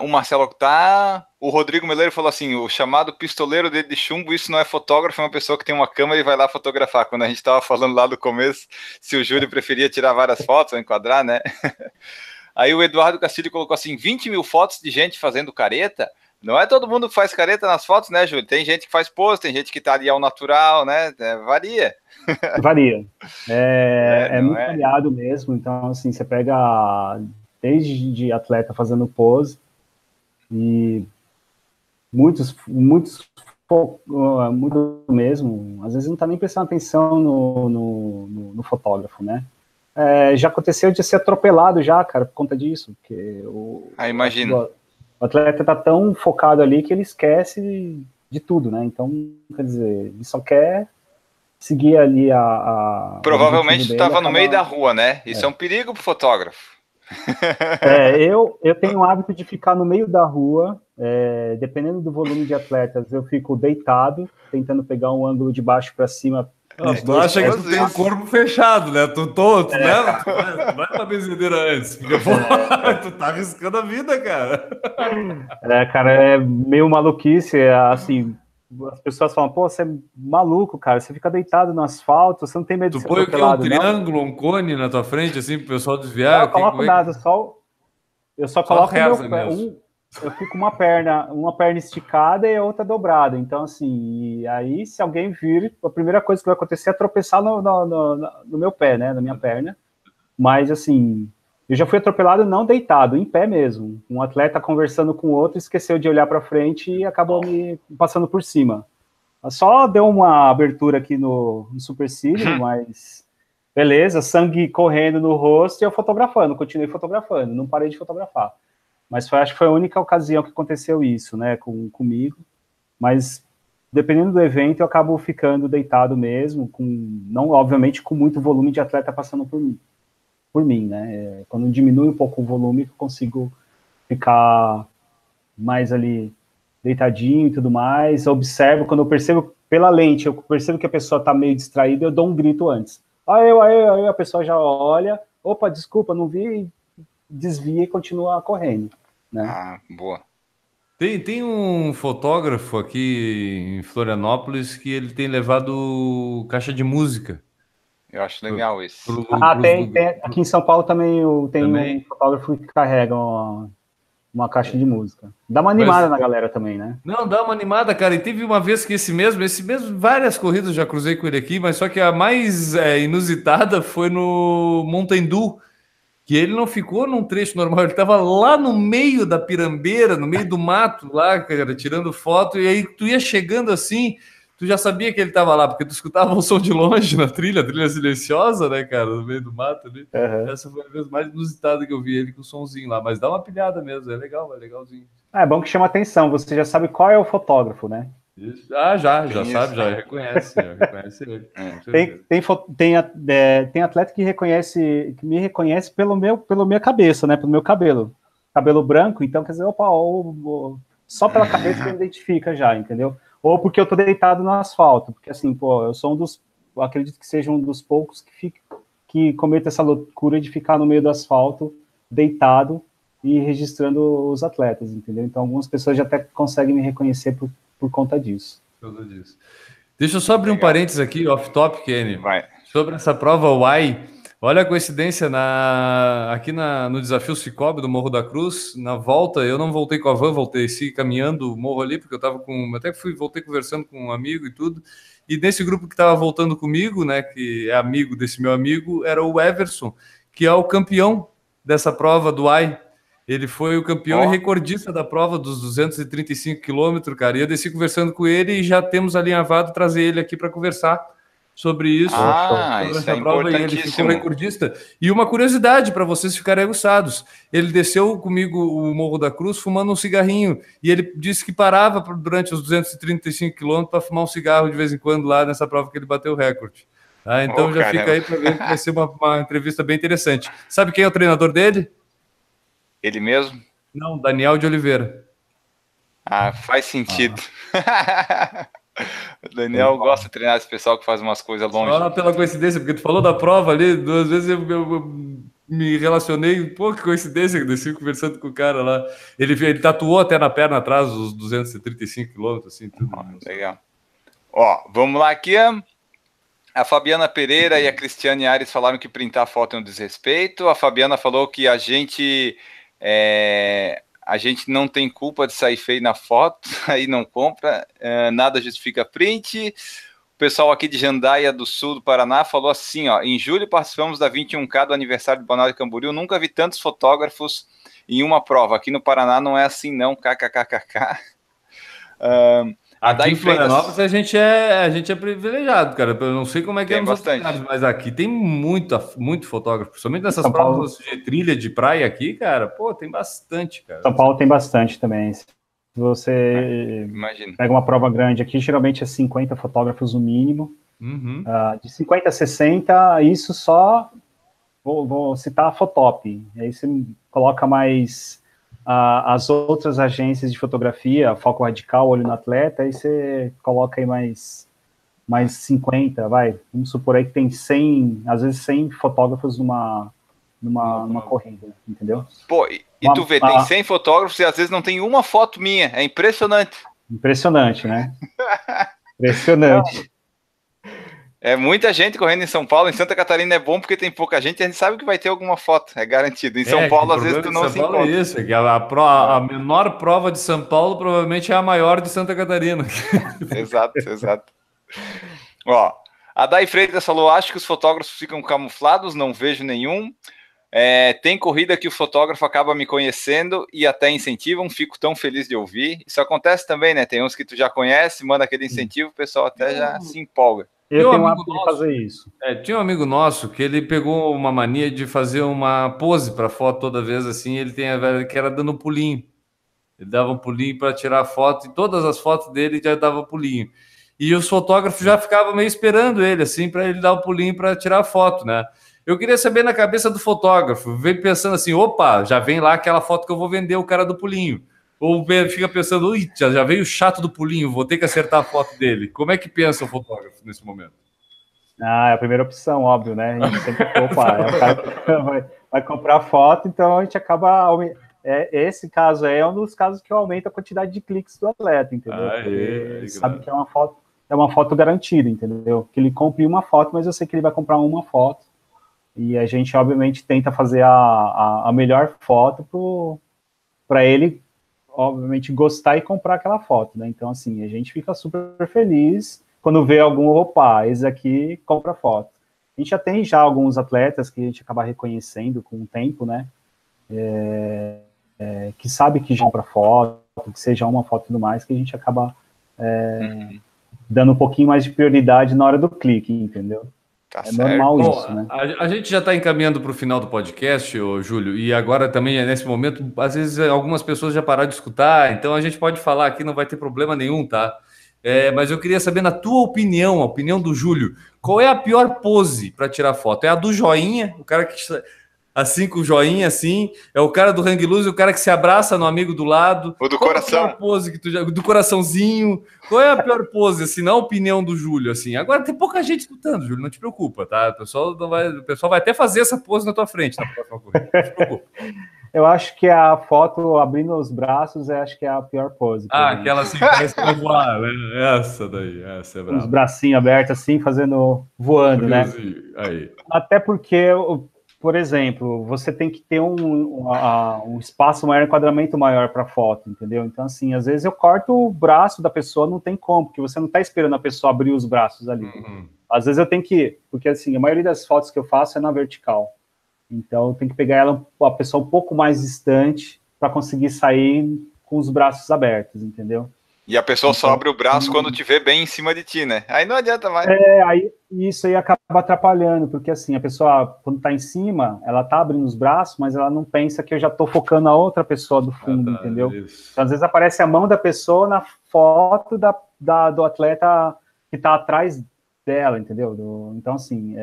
o Marcelo tá... O Rodrigo Meleiro falou assim, o chamado pistoleiro de chumbo, isso não é fotógrafo, é uma pessoa que tem uma câmera e vai lá fotografar. Quando a gente estava falando lá do começo, se o Júlio preferia tirar várias fotos ou enquadrar, né? Aí o Eduardo Castilho colocou assim, 20 mil fotos de gente fazendo careta. Não é todo mundo que faz careta nas fotos, né, Júlio? Tem gente que faz pose, tem gente que tá ali ao natural, né? Varia. Varia. É muito variado mesmo. Então, assim, você pega desde de atleta fazendo pose e... Muito mesmo, às vezes não tá nem prestando atenção no fotógrafo, né? Já aconteceu de ser atropelado já, cara, por conta disso. Porque o atleta tá tão focado ali que ele esquece de tudo, né? Então, quer dizer, ele só quer seguir ali a provavelmente tu tava no meio da rua, né? Isso é um perigo pro fotógrafo. Eu tenho o hábito de ficar no meio da rua, dependendo do volume de atletas, eu fico deitado, tentando pegar um ângulo de baixo para cima. Tu acha que tu tem o corpo fechado, né? Tu todo, né? Vai pra benzedeira antes. Tu tá arriscando a vida, cara. Cara, é meio maluquice, assim... As pessoas falam, pô, você é maluco, cara, você fica deitado no asfalto, você não tem medo de ser atropelado. Tu põe um triângulo, um cone na tua frente, assim, pro pessoal desviar? Eu não coloco nada, eu só coloco meu pé, eu fico uma perna esticada e a outra dobrada, então assim, e aí se alguém vir, a primeira coisa que vai acontecer é tropeçar no meu pé, né, na minha perna, mas assim... Eu já fui atropelado não deitado, em pé mesmo. Um atleta conversando com o outro, esqueceu de olhar para frente e acabou me passando por cima. Só deu uma abertura aqui no supercílio, mas beleza, sangue correndo no rosto e eu fotografando, continuei fotografando, não parei de fotografar. Mas acho que foi a única ocasião que aconteceu isso, né, comigo. Mas dependendo do evento, eu acabo ficando deitado mesmo, não obviamente com muito volume de atleta passando por mim. Né? Quando diminui um pouco o volume, eu consigo ficar mais ali deitadinho e tudo mais. Eu observo, quando eu percebo pela lente, eu percebo que a pessoa tá meio distraída, eu dou um grito antes. Aí a pessoa já olha, opa, desculpa, não vi, desvia e continua correndo, né? Ah, boa. Tem um fotógrafo aqui em Florianópolis que ele tem levado caixa de música. Eu acho legal isso. Aqui em São Paulo também tem um fotógrafo que carrega uma caixa de música. Dá uma animada na galera também, né? Não, dá uma animada, cara. E teve uma vez que esse mesmo, várias corridas eu já cruzei com ele aqui, mas só que a mais inusitada foi no Mountain Dew, que ele não ficou num trecho normal, ele estava lá no meio da pirambeira, no meio do mato lá, cara, tirando foto, e aí tu ia chegando assim... Tu já sabia que ele estava lá, porque tu escutava o som de longe na trilha silenciosa, né, cara, no meio do mato ali. Uhum. Essa foi a vez mais inusitada que eu vi ele com o somzinho lá, mas dá uma pilhada mesmo, é legal, é legalzinho. É bom que chama atenção, você já sabe qual é o fotógrafo, né? Isso. Ah, já reconhece ele. Tem atleta que me reconhece pela minha cabeça, né, pelo meu cabelo. Cabelo branco, então quer dizer, só pela cabeça que me identifica já, entendeu? Ou porque eu tô deitado no asfalto, porque assim, pô, eu sou eu acredito que seja um dos poucos que cometa essa loucura de ficar no meio do asfalto, deitado e registrando os atletas, entendeu? Então algumas pessoas já até conseguem me reconhecer por conta disso. Deixa eu só abrir um parênteses aqui, off-topic, Kenny, sobre essa prova Y, Olha a coincidência, aqui no Desafio Sicoob do Morro da Cruz, na volta, eu não voltei com a van, voltei caminhando o morro ali, porque eu tava com, voltei conversando com um amigo e tudo, e nesse grupo que tava voltando comigo, né, que é amigo desse meu amigo, era o Everson, que é o campeão dessa prova do AI. Ele foi o campeão e recordista da prova dos 235 quilômetros, cara, e eu desci conversando com ele e já temos alinhavado trazer ele aqui para conversar sobre isso. Ah, sobre isso é importantíssimo. Ele ficou recordista. E uma curiosidade para vocês ficarem aguçados. Ele desceu comigo o Morro da Cruz fumando um cigarrinho. E ele disse que parava durante os 235 quilômetros para fumar um cigarro de vez em quando lá nessa prova que ele bateu o recorde. Ah, então já caramba. Fica aí para ver que vai ser uma entrevista bem interessante. Sabe quem é o treinador dele? Ele mesmo? Não, Daniel de Oliveira. Ah, faz sentido. Ah. O Daniel gosta de treinar esse pessoal que faz umas coisas longe. Só pela coincidência, porque tu falou da prova ali, duas vezes eu me relacionei, pô, que coincidência, eu desci conversando com o cara lá. Ele tatuou até na perna atrás os 235 quilômetros, assim, tudo. Legal. Ó, vamos lá aqui. A Fabiana Pereira e a Cristiane Ares falaram que printar foto é um desrespeito. A Fabiana falou que a gente não tem culpa de sair feio na foto, aí não compra, nada justifica print. O pessoal aqui de Jandaia do Sul do Paraná falou assim, ó, em julho participamos da 21K do aniversário do Banal de Camboriú, nunca vi tantos fotógrafos em uma prova, aqui no Paraná não é assim não, kkkk. Aqui em Florianópolis a gente é privilegiado, cara, eu não sei como é que é nos outros lugares, mas aqui tem muito fotógrafo, principalmente nessas provas de trilha de praia aqui, cara, pô, tem bastante, cara. São Paulo tem bastante também, se você pega uma prova grande aqui, geralmente é 50 fotógrafos no mínimo, de 50 a 60, isso só, vou citar a Fotop, aí você coloca mais... as outras agências de fotografia, Foco Radical, Olho no Atleta, aí você coloca aí mais 50, vai, vamos supor aí que tem 100, às vezes 100 fotógrafos numa corrida, entendeu? Pô, e tu vê, tem 100 fotógrafos e às vezes não tem uma foto minha, é impressionante. Impressionante, né? Impressionante. É muita gente correndo em São Paulo, em Santa Catarina é bom porque tem pouca gente, a gente sabe que vai ter alguma foto, é garantido. Em São Paulo, às vezes, tu não se encontra. É isso, a menor prova de São Paulo provavelmente é a maior de Santa Catarina. Exato, exato. Ó, a Dai Freitas falou, acho que os fotógrafos ficam camuflados, não vejo nenhum. Tem corrida que o fotógrafo acaba me conhecendo e até incentivam, fico tão feliz de ouvir. Isso acontece também, né? Tem uns que tu já conhece, manda aquele incentivo, o pessoal até já se empolga. Eu tenho um hábito de fazer isso. Tinha um amigo nosso que ele pegou uma mania de fazer uma pose para foto toda vez assim. Ele tem a velha que era dando um pulinho. Ele dava um pulinho para tirar foto e todas as fotos dele já dava pulinho. E os fotógrafos já ficavam meio esperando ele assim para ele dar o pulinho para tirar foto, né? Eu queria saber na cabeça do fotógrafo, vem pensando assim, opa, já vem lá aquela foto que eu vou vender o cara do pulinho. Ou fica pensando, ui, já veio o chato do pulinho, vou ter que acertar a foto dele. Como é que pensa o fotógrafo nesse momento? Ah, é a primeira opção, óbvio, né? A gente sempre opa, é o cara vai comprar foto, então a gente acaba... esse caso aí é um dos casos que aumenta a quantidade de cliques do atleta, entendeu? Ele sabe que é uma foto garantida, entendeu? Que ele compre uma foto, mas eu sei que ele vai comprar uma foto. E a gente, obviamente, tenta fazer a melhor foto para ele... obviamente, gostar e comprar aquela foto, né? Então, assim, a gente fica super feliz quando vê algum, opa, esse aqui compra foto. A gente já tem alguns atletas que a gente acaba reconhecendo com o tempo, né? Que sabe que já compra foto, que seja uma foto e tudo mais, que a gente acaba dando um pouquinho mais de prioridade na hora do clique, entendeu? Tá normal isso, né? A gente já está encaminhando para o final do podcast, ô, Júlio, e agora também, nesse momento, às vezes algumas pessoas já pararam de escutar, então a gente pode falar aqui, não vai ter problema nenhum, tá? Mas eu queria saber, na tua opinião, a opinião do Júlio, qual é a pior pose para tirar foto? É a do joinha, o cara que... assim, com o joinha, assim, é o cara do hang loose, o cara que se abraça no amigo do lado. Ou do coração. Qual é a pior pose que tu já... do coraçãozinho. Qual é a pior pose, assim, na opinião do Júlio, assim? Agora tem pouca gente escutando, Júlio, não te preocupa, tá? O pessoal vai até fazer essa pose na tua frente, na próxima corrida, não te preocupa. Eu acho que a foto abrindo os braços, acho que é a pior pose. Ah, né? Aquela assim, parece que vai voar, né? Essa daí, essa é brava. Os bracinhos abertos assim, fazendo, voando, né? Aí. Até porque, por exemplo, você tem que ter um espaço maior, um enquadramento maior para foto, entendeu? Então, assim, às vezes eu corto o braço da pessoa, não tem como, porque você não está esperando a pessoa abrir os braços ali. Uhum. Às vezes eu tenho que, porque assim, a maioria das fotos que eu faço é na vertical. Então, tem que pegar ela, a pessoa um pouco mais distante para conseguir sair com os braços abertos, entendeu? E a pessoa então, só abre o braço quando te vê bem em cima de ti, né? Aí não adianta mais. É, aí isso aí acaba atrapalhando, porque assim, a pessoa, quando tá em cima, ela tá abrindo os braços, mas ela não pensa que eu já tô focando a outra pessoa do fundo, entendeu? Isso. Então, às vezes aparece a mão da pessoa na foto do atleta que tá atrás dela, entendeu? Então, assim...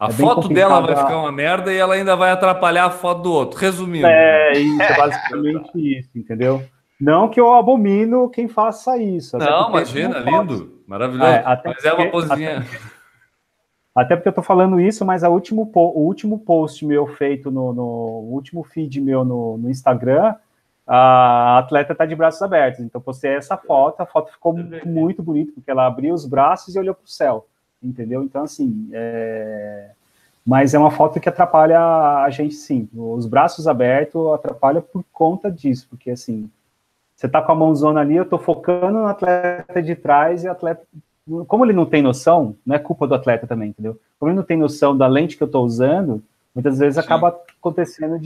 A foto dela vai ficar uma merda e ela ainda vai atrapalhar a foto do outro, resumindo. É, isso, basicamente isso, entendeu? Não que eu abomino quem faça isso. Não, imagina, lindo, maravilhoso. Mas é uma posezinha. Até porque eu tô falando isso, mas o último post meu feito, o último feed meu no Instagram, a atleta tá de braços abertos. Então, postei essa foto, a foto ficou muito bonita, porque ela abriu os braços e olhou pro céu. Entendeu? Então, assim, mas é uma foto que atrapalha a gente, sim. Os braços abertos atrapalha por conta disso, porque, assim, você tá com a mãozona ali, eu tô focando no atleta de trás e o atleta... Como ele não tem noção, não é culpa do atleta também, entendeu? Como ele não tem noção da lente que eu tô usando, muitas vezes acaba acontecendo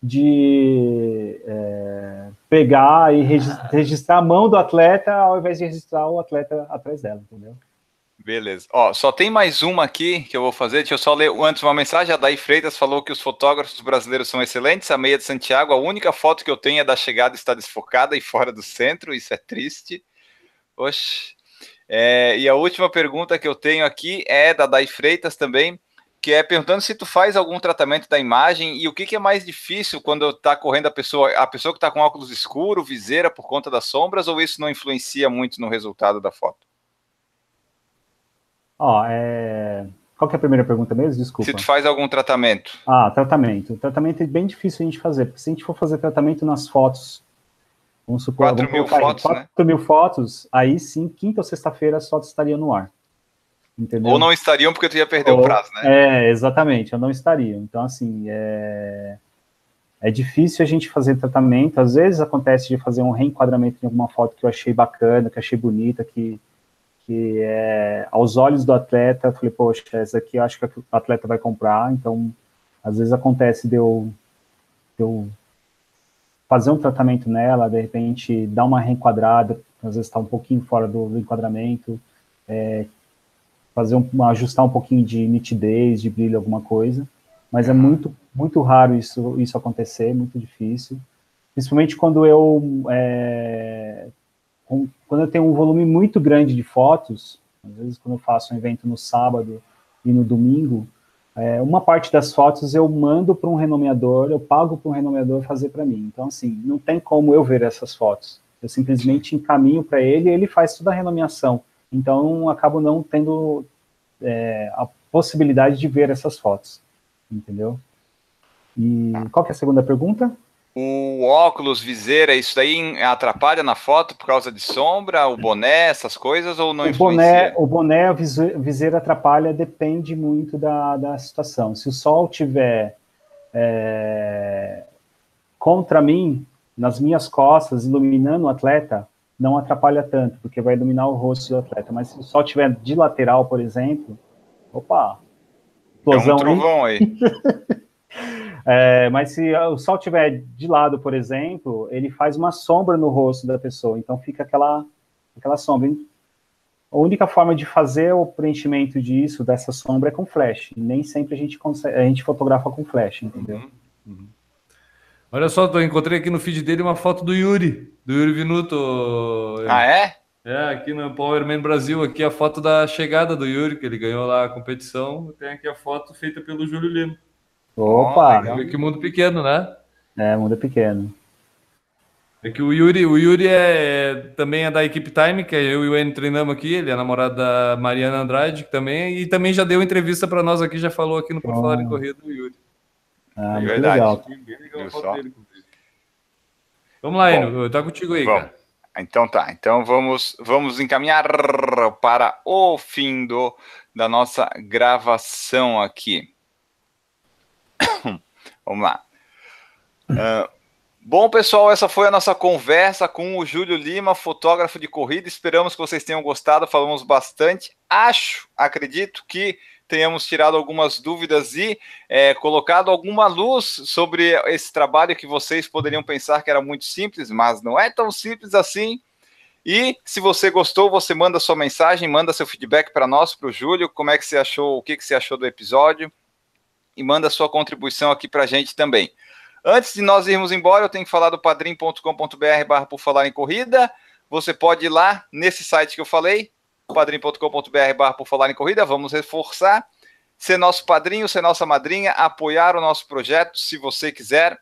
de pegar e registrar a mão do atleta ao invés de registrar o atleta atrás dela, entendeu? Beleza. Ó, só tem mais uma aqui que eu vou fazer. Deixa eu só ler antes uma mensagem. A Daí Freitas falou que os fotógrafos brasileiros são excelentes. A meia de Santiago, a única foto que eu tenho é da chegada, está desfocada e fora do centro. Isso é triste. Oxe. E a última pergunta que eu tenho aqui é da Daí Freitas também, que é perguntando se tu faz algum tratamento da imagem e o que é mais difícil quando tá correndo a pessoa que tá com óculos escuro, viseira por conta das sombras, ou isso não influencia muito no resultado da foto? Qual que é a primeira pergunta mesmo? Desculpa. Se tu faz algum tratamento. Tratamento. O tratamento é bem difícil a gente fazer, porque se a gente for fazer tratamento nas fotos, vamos supor... 4 mil fotos, aí sim, quinta ou sexta-feira as fotos estariam no ar. Entendeu? Ou não estariam porque tu ia perder o prazo, né? Exatamente, eu não estaria. Então, assim, é difícil a gente fazer tratamento. Às vezes acontece de fazer um reenquadramento em alguma foto que eu achei bacana, que eu achei bonita, que aos olhos do atleta, eu falei, poxa, essa aqui eu acho que o atleta vai comprar, então, às vezes acontece de eu fazer um tratamento nela, de repente, dar uma reenquadrada, às vezes está um pouquinho fora do enquadramento, ajustar um pouquinho de nitidez, de brilho, alguma coisa, mas é muito, muito raro isso acontecer, muito difícil, principalmente quando eu... Quando eu tenho um volume muito grande de fotos, às vezes quando eu faço um evento no sábado e no domingo, uma parte das fotos eu mando para um renomeador, eu pago para um renomeador fazer para mim. Então, assim, não tem como eu ver essas fotos. Eu simplesmente encaminho para ele e ele faz toda a renomeação. Então, acabo não tendo a possibilidade de ver essas fotos, entendeu? E qual que é a segunda pergunta? O óculos, viseira, isso daí atrapalha na foto por causa de sombra, o boné, essas coisas, ou não influencia? O boné, a viseira atrapalha, depende muito da situação. Se o sol estiver contra mim, nas minhas costas, iluminando o atleta, não atrapalha tanto, porque vai iluminar o rosto do atleta. Mas se o sol estiver de lateral, por exemplo, opa, explosão, é um trovão aí. Mas se o sol estiver de lado, por exemplo, ele faz uma sombra no rosto da pessoa, então fica aquela sombra. A única forma de fazer o preenchimento disso, dessa sombra, é com flash. Nem sempre a gente fotografa com flash, entendeu? Uhum. Olha só, eu encontrei aqui no feed dele uma foto do Yuri Vinuto. Ah, é? Aqui no Power Man Brasil, aqui a foto da chegada do Yuri, que ele ganhou lá a competição. Tem aqui a foto feita pelo Júlio Lima. Opa! Que mundo pequeno, né? Mundo pequeno. É que o Yuri também é da equipe Time, que eu e o N treinamos aqui, ele é namorado da Mariana Andrade, que também já deu entrevista para nós aqui, já falou aqui no Por Falar em Corrida do Yuri. Ah, muito legal. Vamos lá, Eno, tá contigo aí, cara. Então tá, então vamos encaminhar para o fim da nossa gravação aqui. Vamos lá. Bom, pessoal, essa foi a nossa conversa com o Júlio Lima, fotógrafo de corrida. Esperamos que vocês tenham gostado, falamos bastante. Acredito que tenhamos tirado algumas dúvidas e colocado alguma luz sobre esse trabalho que vocês poderiam pensar que era muito simples, mas não é tão simples assim. E se você gostou, você manda sua mensagem, manda seu feedback para nós, para o Júlio, como é que você achou, o que que você achou do episódio, e manda sua contribuição aqui para a gente também. Antes de nós irmos embora, eu tenho que falar do padrim.com.br/Por Falar em Corrida. Você pode ir lá nesse site que eu falei, padrim.com.br/Por Falar em Corrida. Vamos reforçar, ser nosso padrinho, ser nossa madrinha, apoiar o nosso projeto, se você quiser,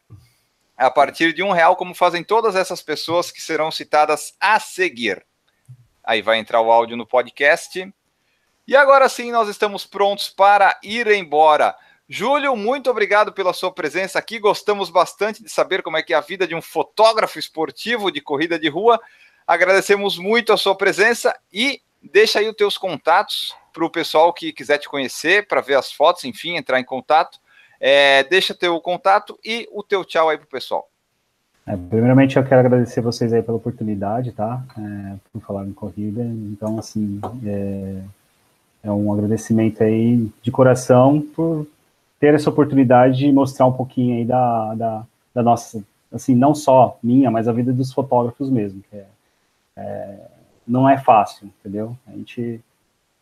a partir de R$1, como fazem todas essas pessoas que serão citadas a seguir. Aí vai entrar o áudio no podcast. E agora sim, nós estamos prontos para ir embora. Júlio, muito obrigado pela sua presença aqui, gostamos bastante de saber como é que é a vida de um fotógrafo esportivo de corrida de rua, agradecemos muito a sua presença e deixa aí os teus contatos para o pessoal que quiser te conhecer, para ver as fotos, enfim, entrar em contato, deixa teu contato e o teu tchau aí para o pessoal. Primeiramente eu quero agradecer vocês aí pela oportunidade, tá, por falar em corrida, então assim, é um agradecimento aí de coração por ter essa oportunidade de mostrar um pouquinho aí da nossa, assim, não só minha, mas a vida dos fotógrafos mesmo, que não é fácil, entendeu? A gente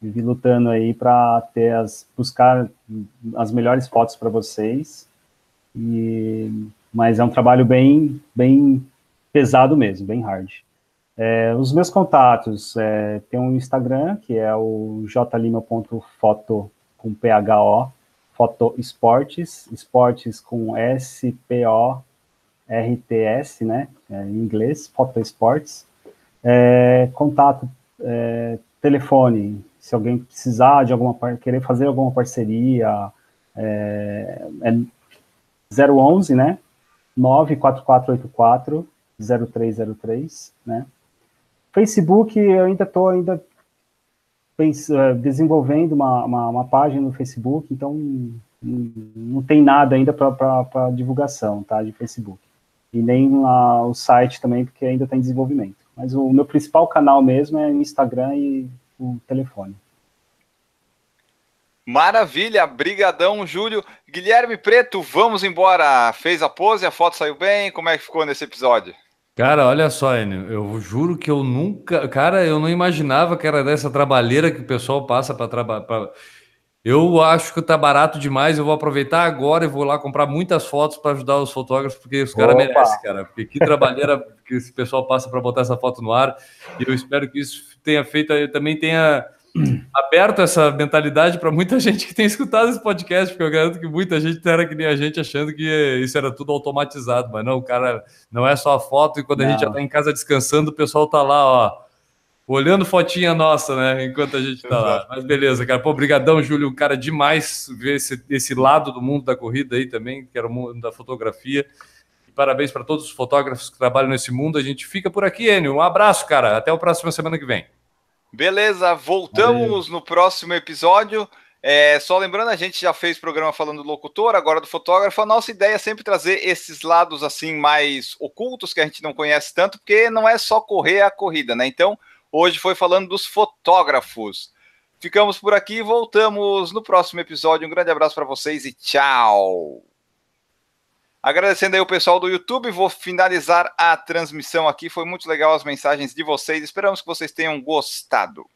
vive lutando aí para buscar as melhores fotos para vocês, mas é um trabalho bem, bem pesado mesmo, bem hard. Os meus contatos, tem um Instagram, que é o jlima.foto, com PHO, Foto Esportes, esportes com S-P-O-R-T-S, né, em inglês, Foto Esportes. Contato, telefone, se alguém precisar de querer fazer alguma parceria, 011, né, 94484-0303, né. Facebook, eu ainda estou desenvolvendo uma página no Facebook, então não tem nada ainda para divulgação, tá, de Facebook. E nem o site também, porque ainda está em desenvolvimento. Mas o meu principal canal mesmo é o Instagram e o telefone. Maravilha, brigadão, Júlio. Guilherme Preto, vamos embora. Fez a pose, a foto saiu bem, como é que ficou nesse episódio? Cara, olha só, Enio, eu juro que eu nunca... Cara, eu não imaginava que era dessa trabalheira que o pessoal passa para trabalhar. Eu acho que tá barato demais, eu vou aproveitar agora e vou lá comprar muitas fotos para ajudar os fotógrafos, porque os caras merecem, cara. Porque que trabalheira que esse pessoal passa para botar essa foto no ar. E eu espero que isso tenha feito, também tenha aberto essa mentalidade para muita gente que tem escutado esse podcast, porque eu garanto que muita gente era que nem a gente, achando que isso era tudo automatizado, mas não, cara, não é só a foto, e quando a gente já tá em casa descansando, o pessoal tá lá, ó, olhando fotinha nossa, né, enquanto a gente tá lá. Mas beleza, cara, pô, brigadão, Júlio, cara, demais ver esse lado do mundo da corrida aí também, que era o mundo da fotografia. E parabéns para todos os fotógrafos que trabalham nesse mundo. A gente fica por aqui, Enio, um abraço, cara, até a próxima semana que vem. Beleza, voltamos no próximo episódio. Só lembrando, a gente já fez programa falando do locutor, agora do fotógrafo. A nossa ideia é sempre trazer esses lados assim mais ocultos que a gente não conhece tanto, porque não é só correr a corrida, né? Então, hoje foi falando dos fotógrafos. Ficamos por aqui e voltamos no próximo episódio. Um grande abraço para vocês e tchau! Agradecendo aí o pessoal do YouTube, vou finalizar a transmissão aqui, foi muito legal as mensagens de vocês, esperamos que vocês tenham gostado.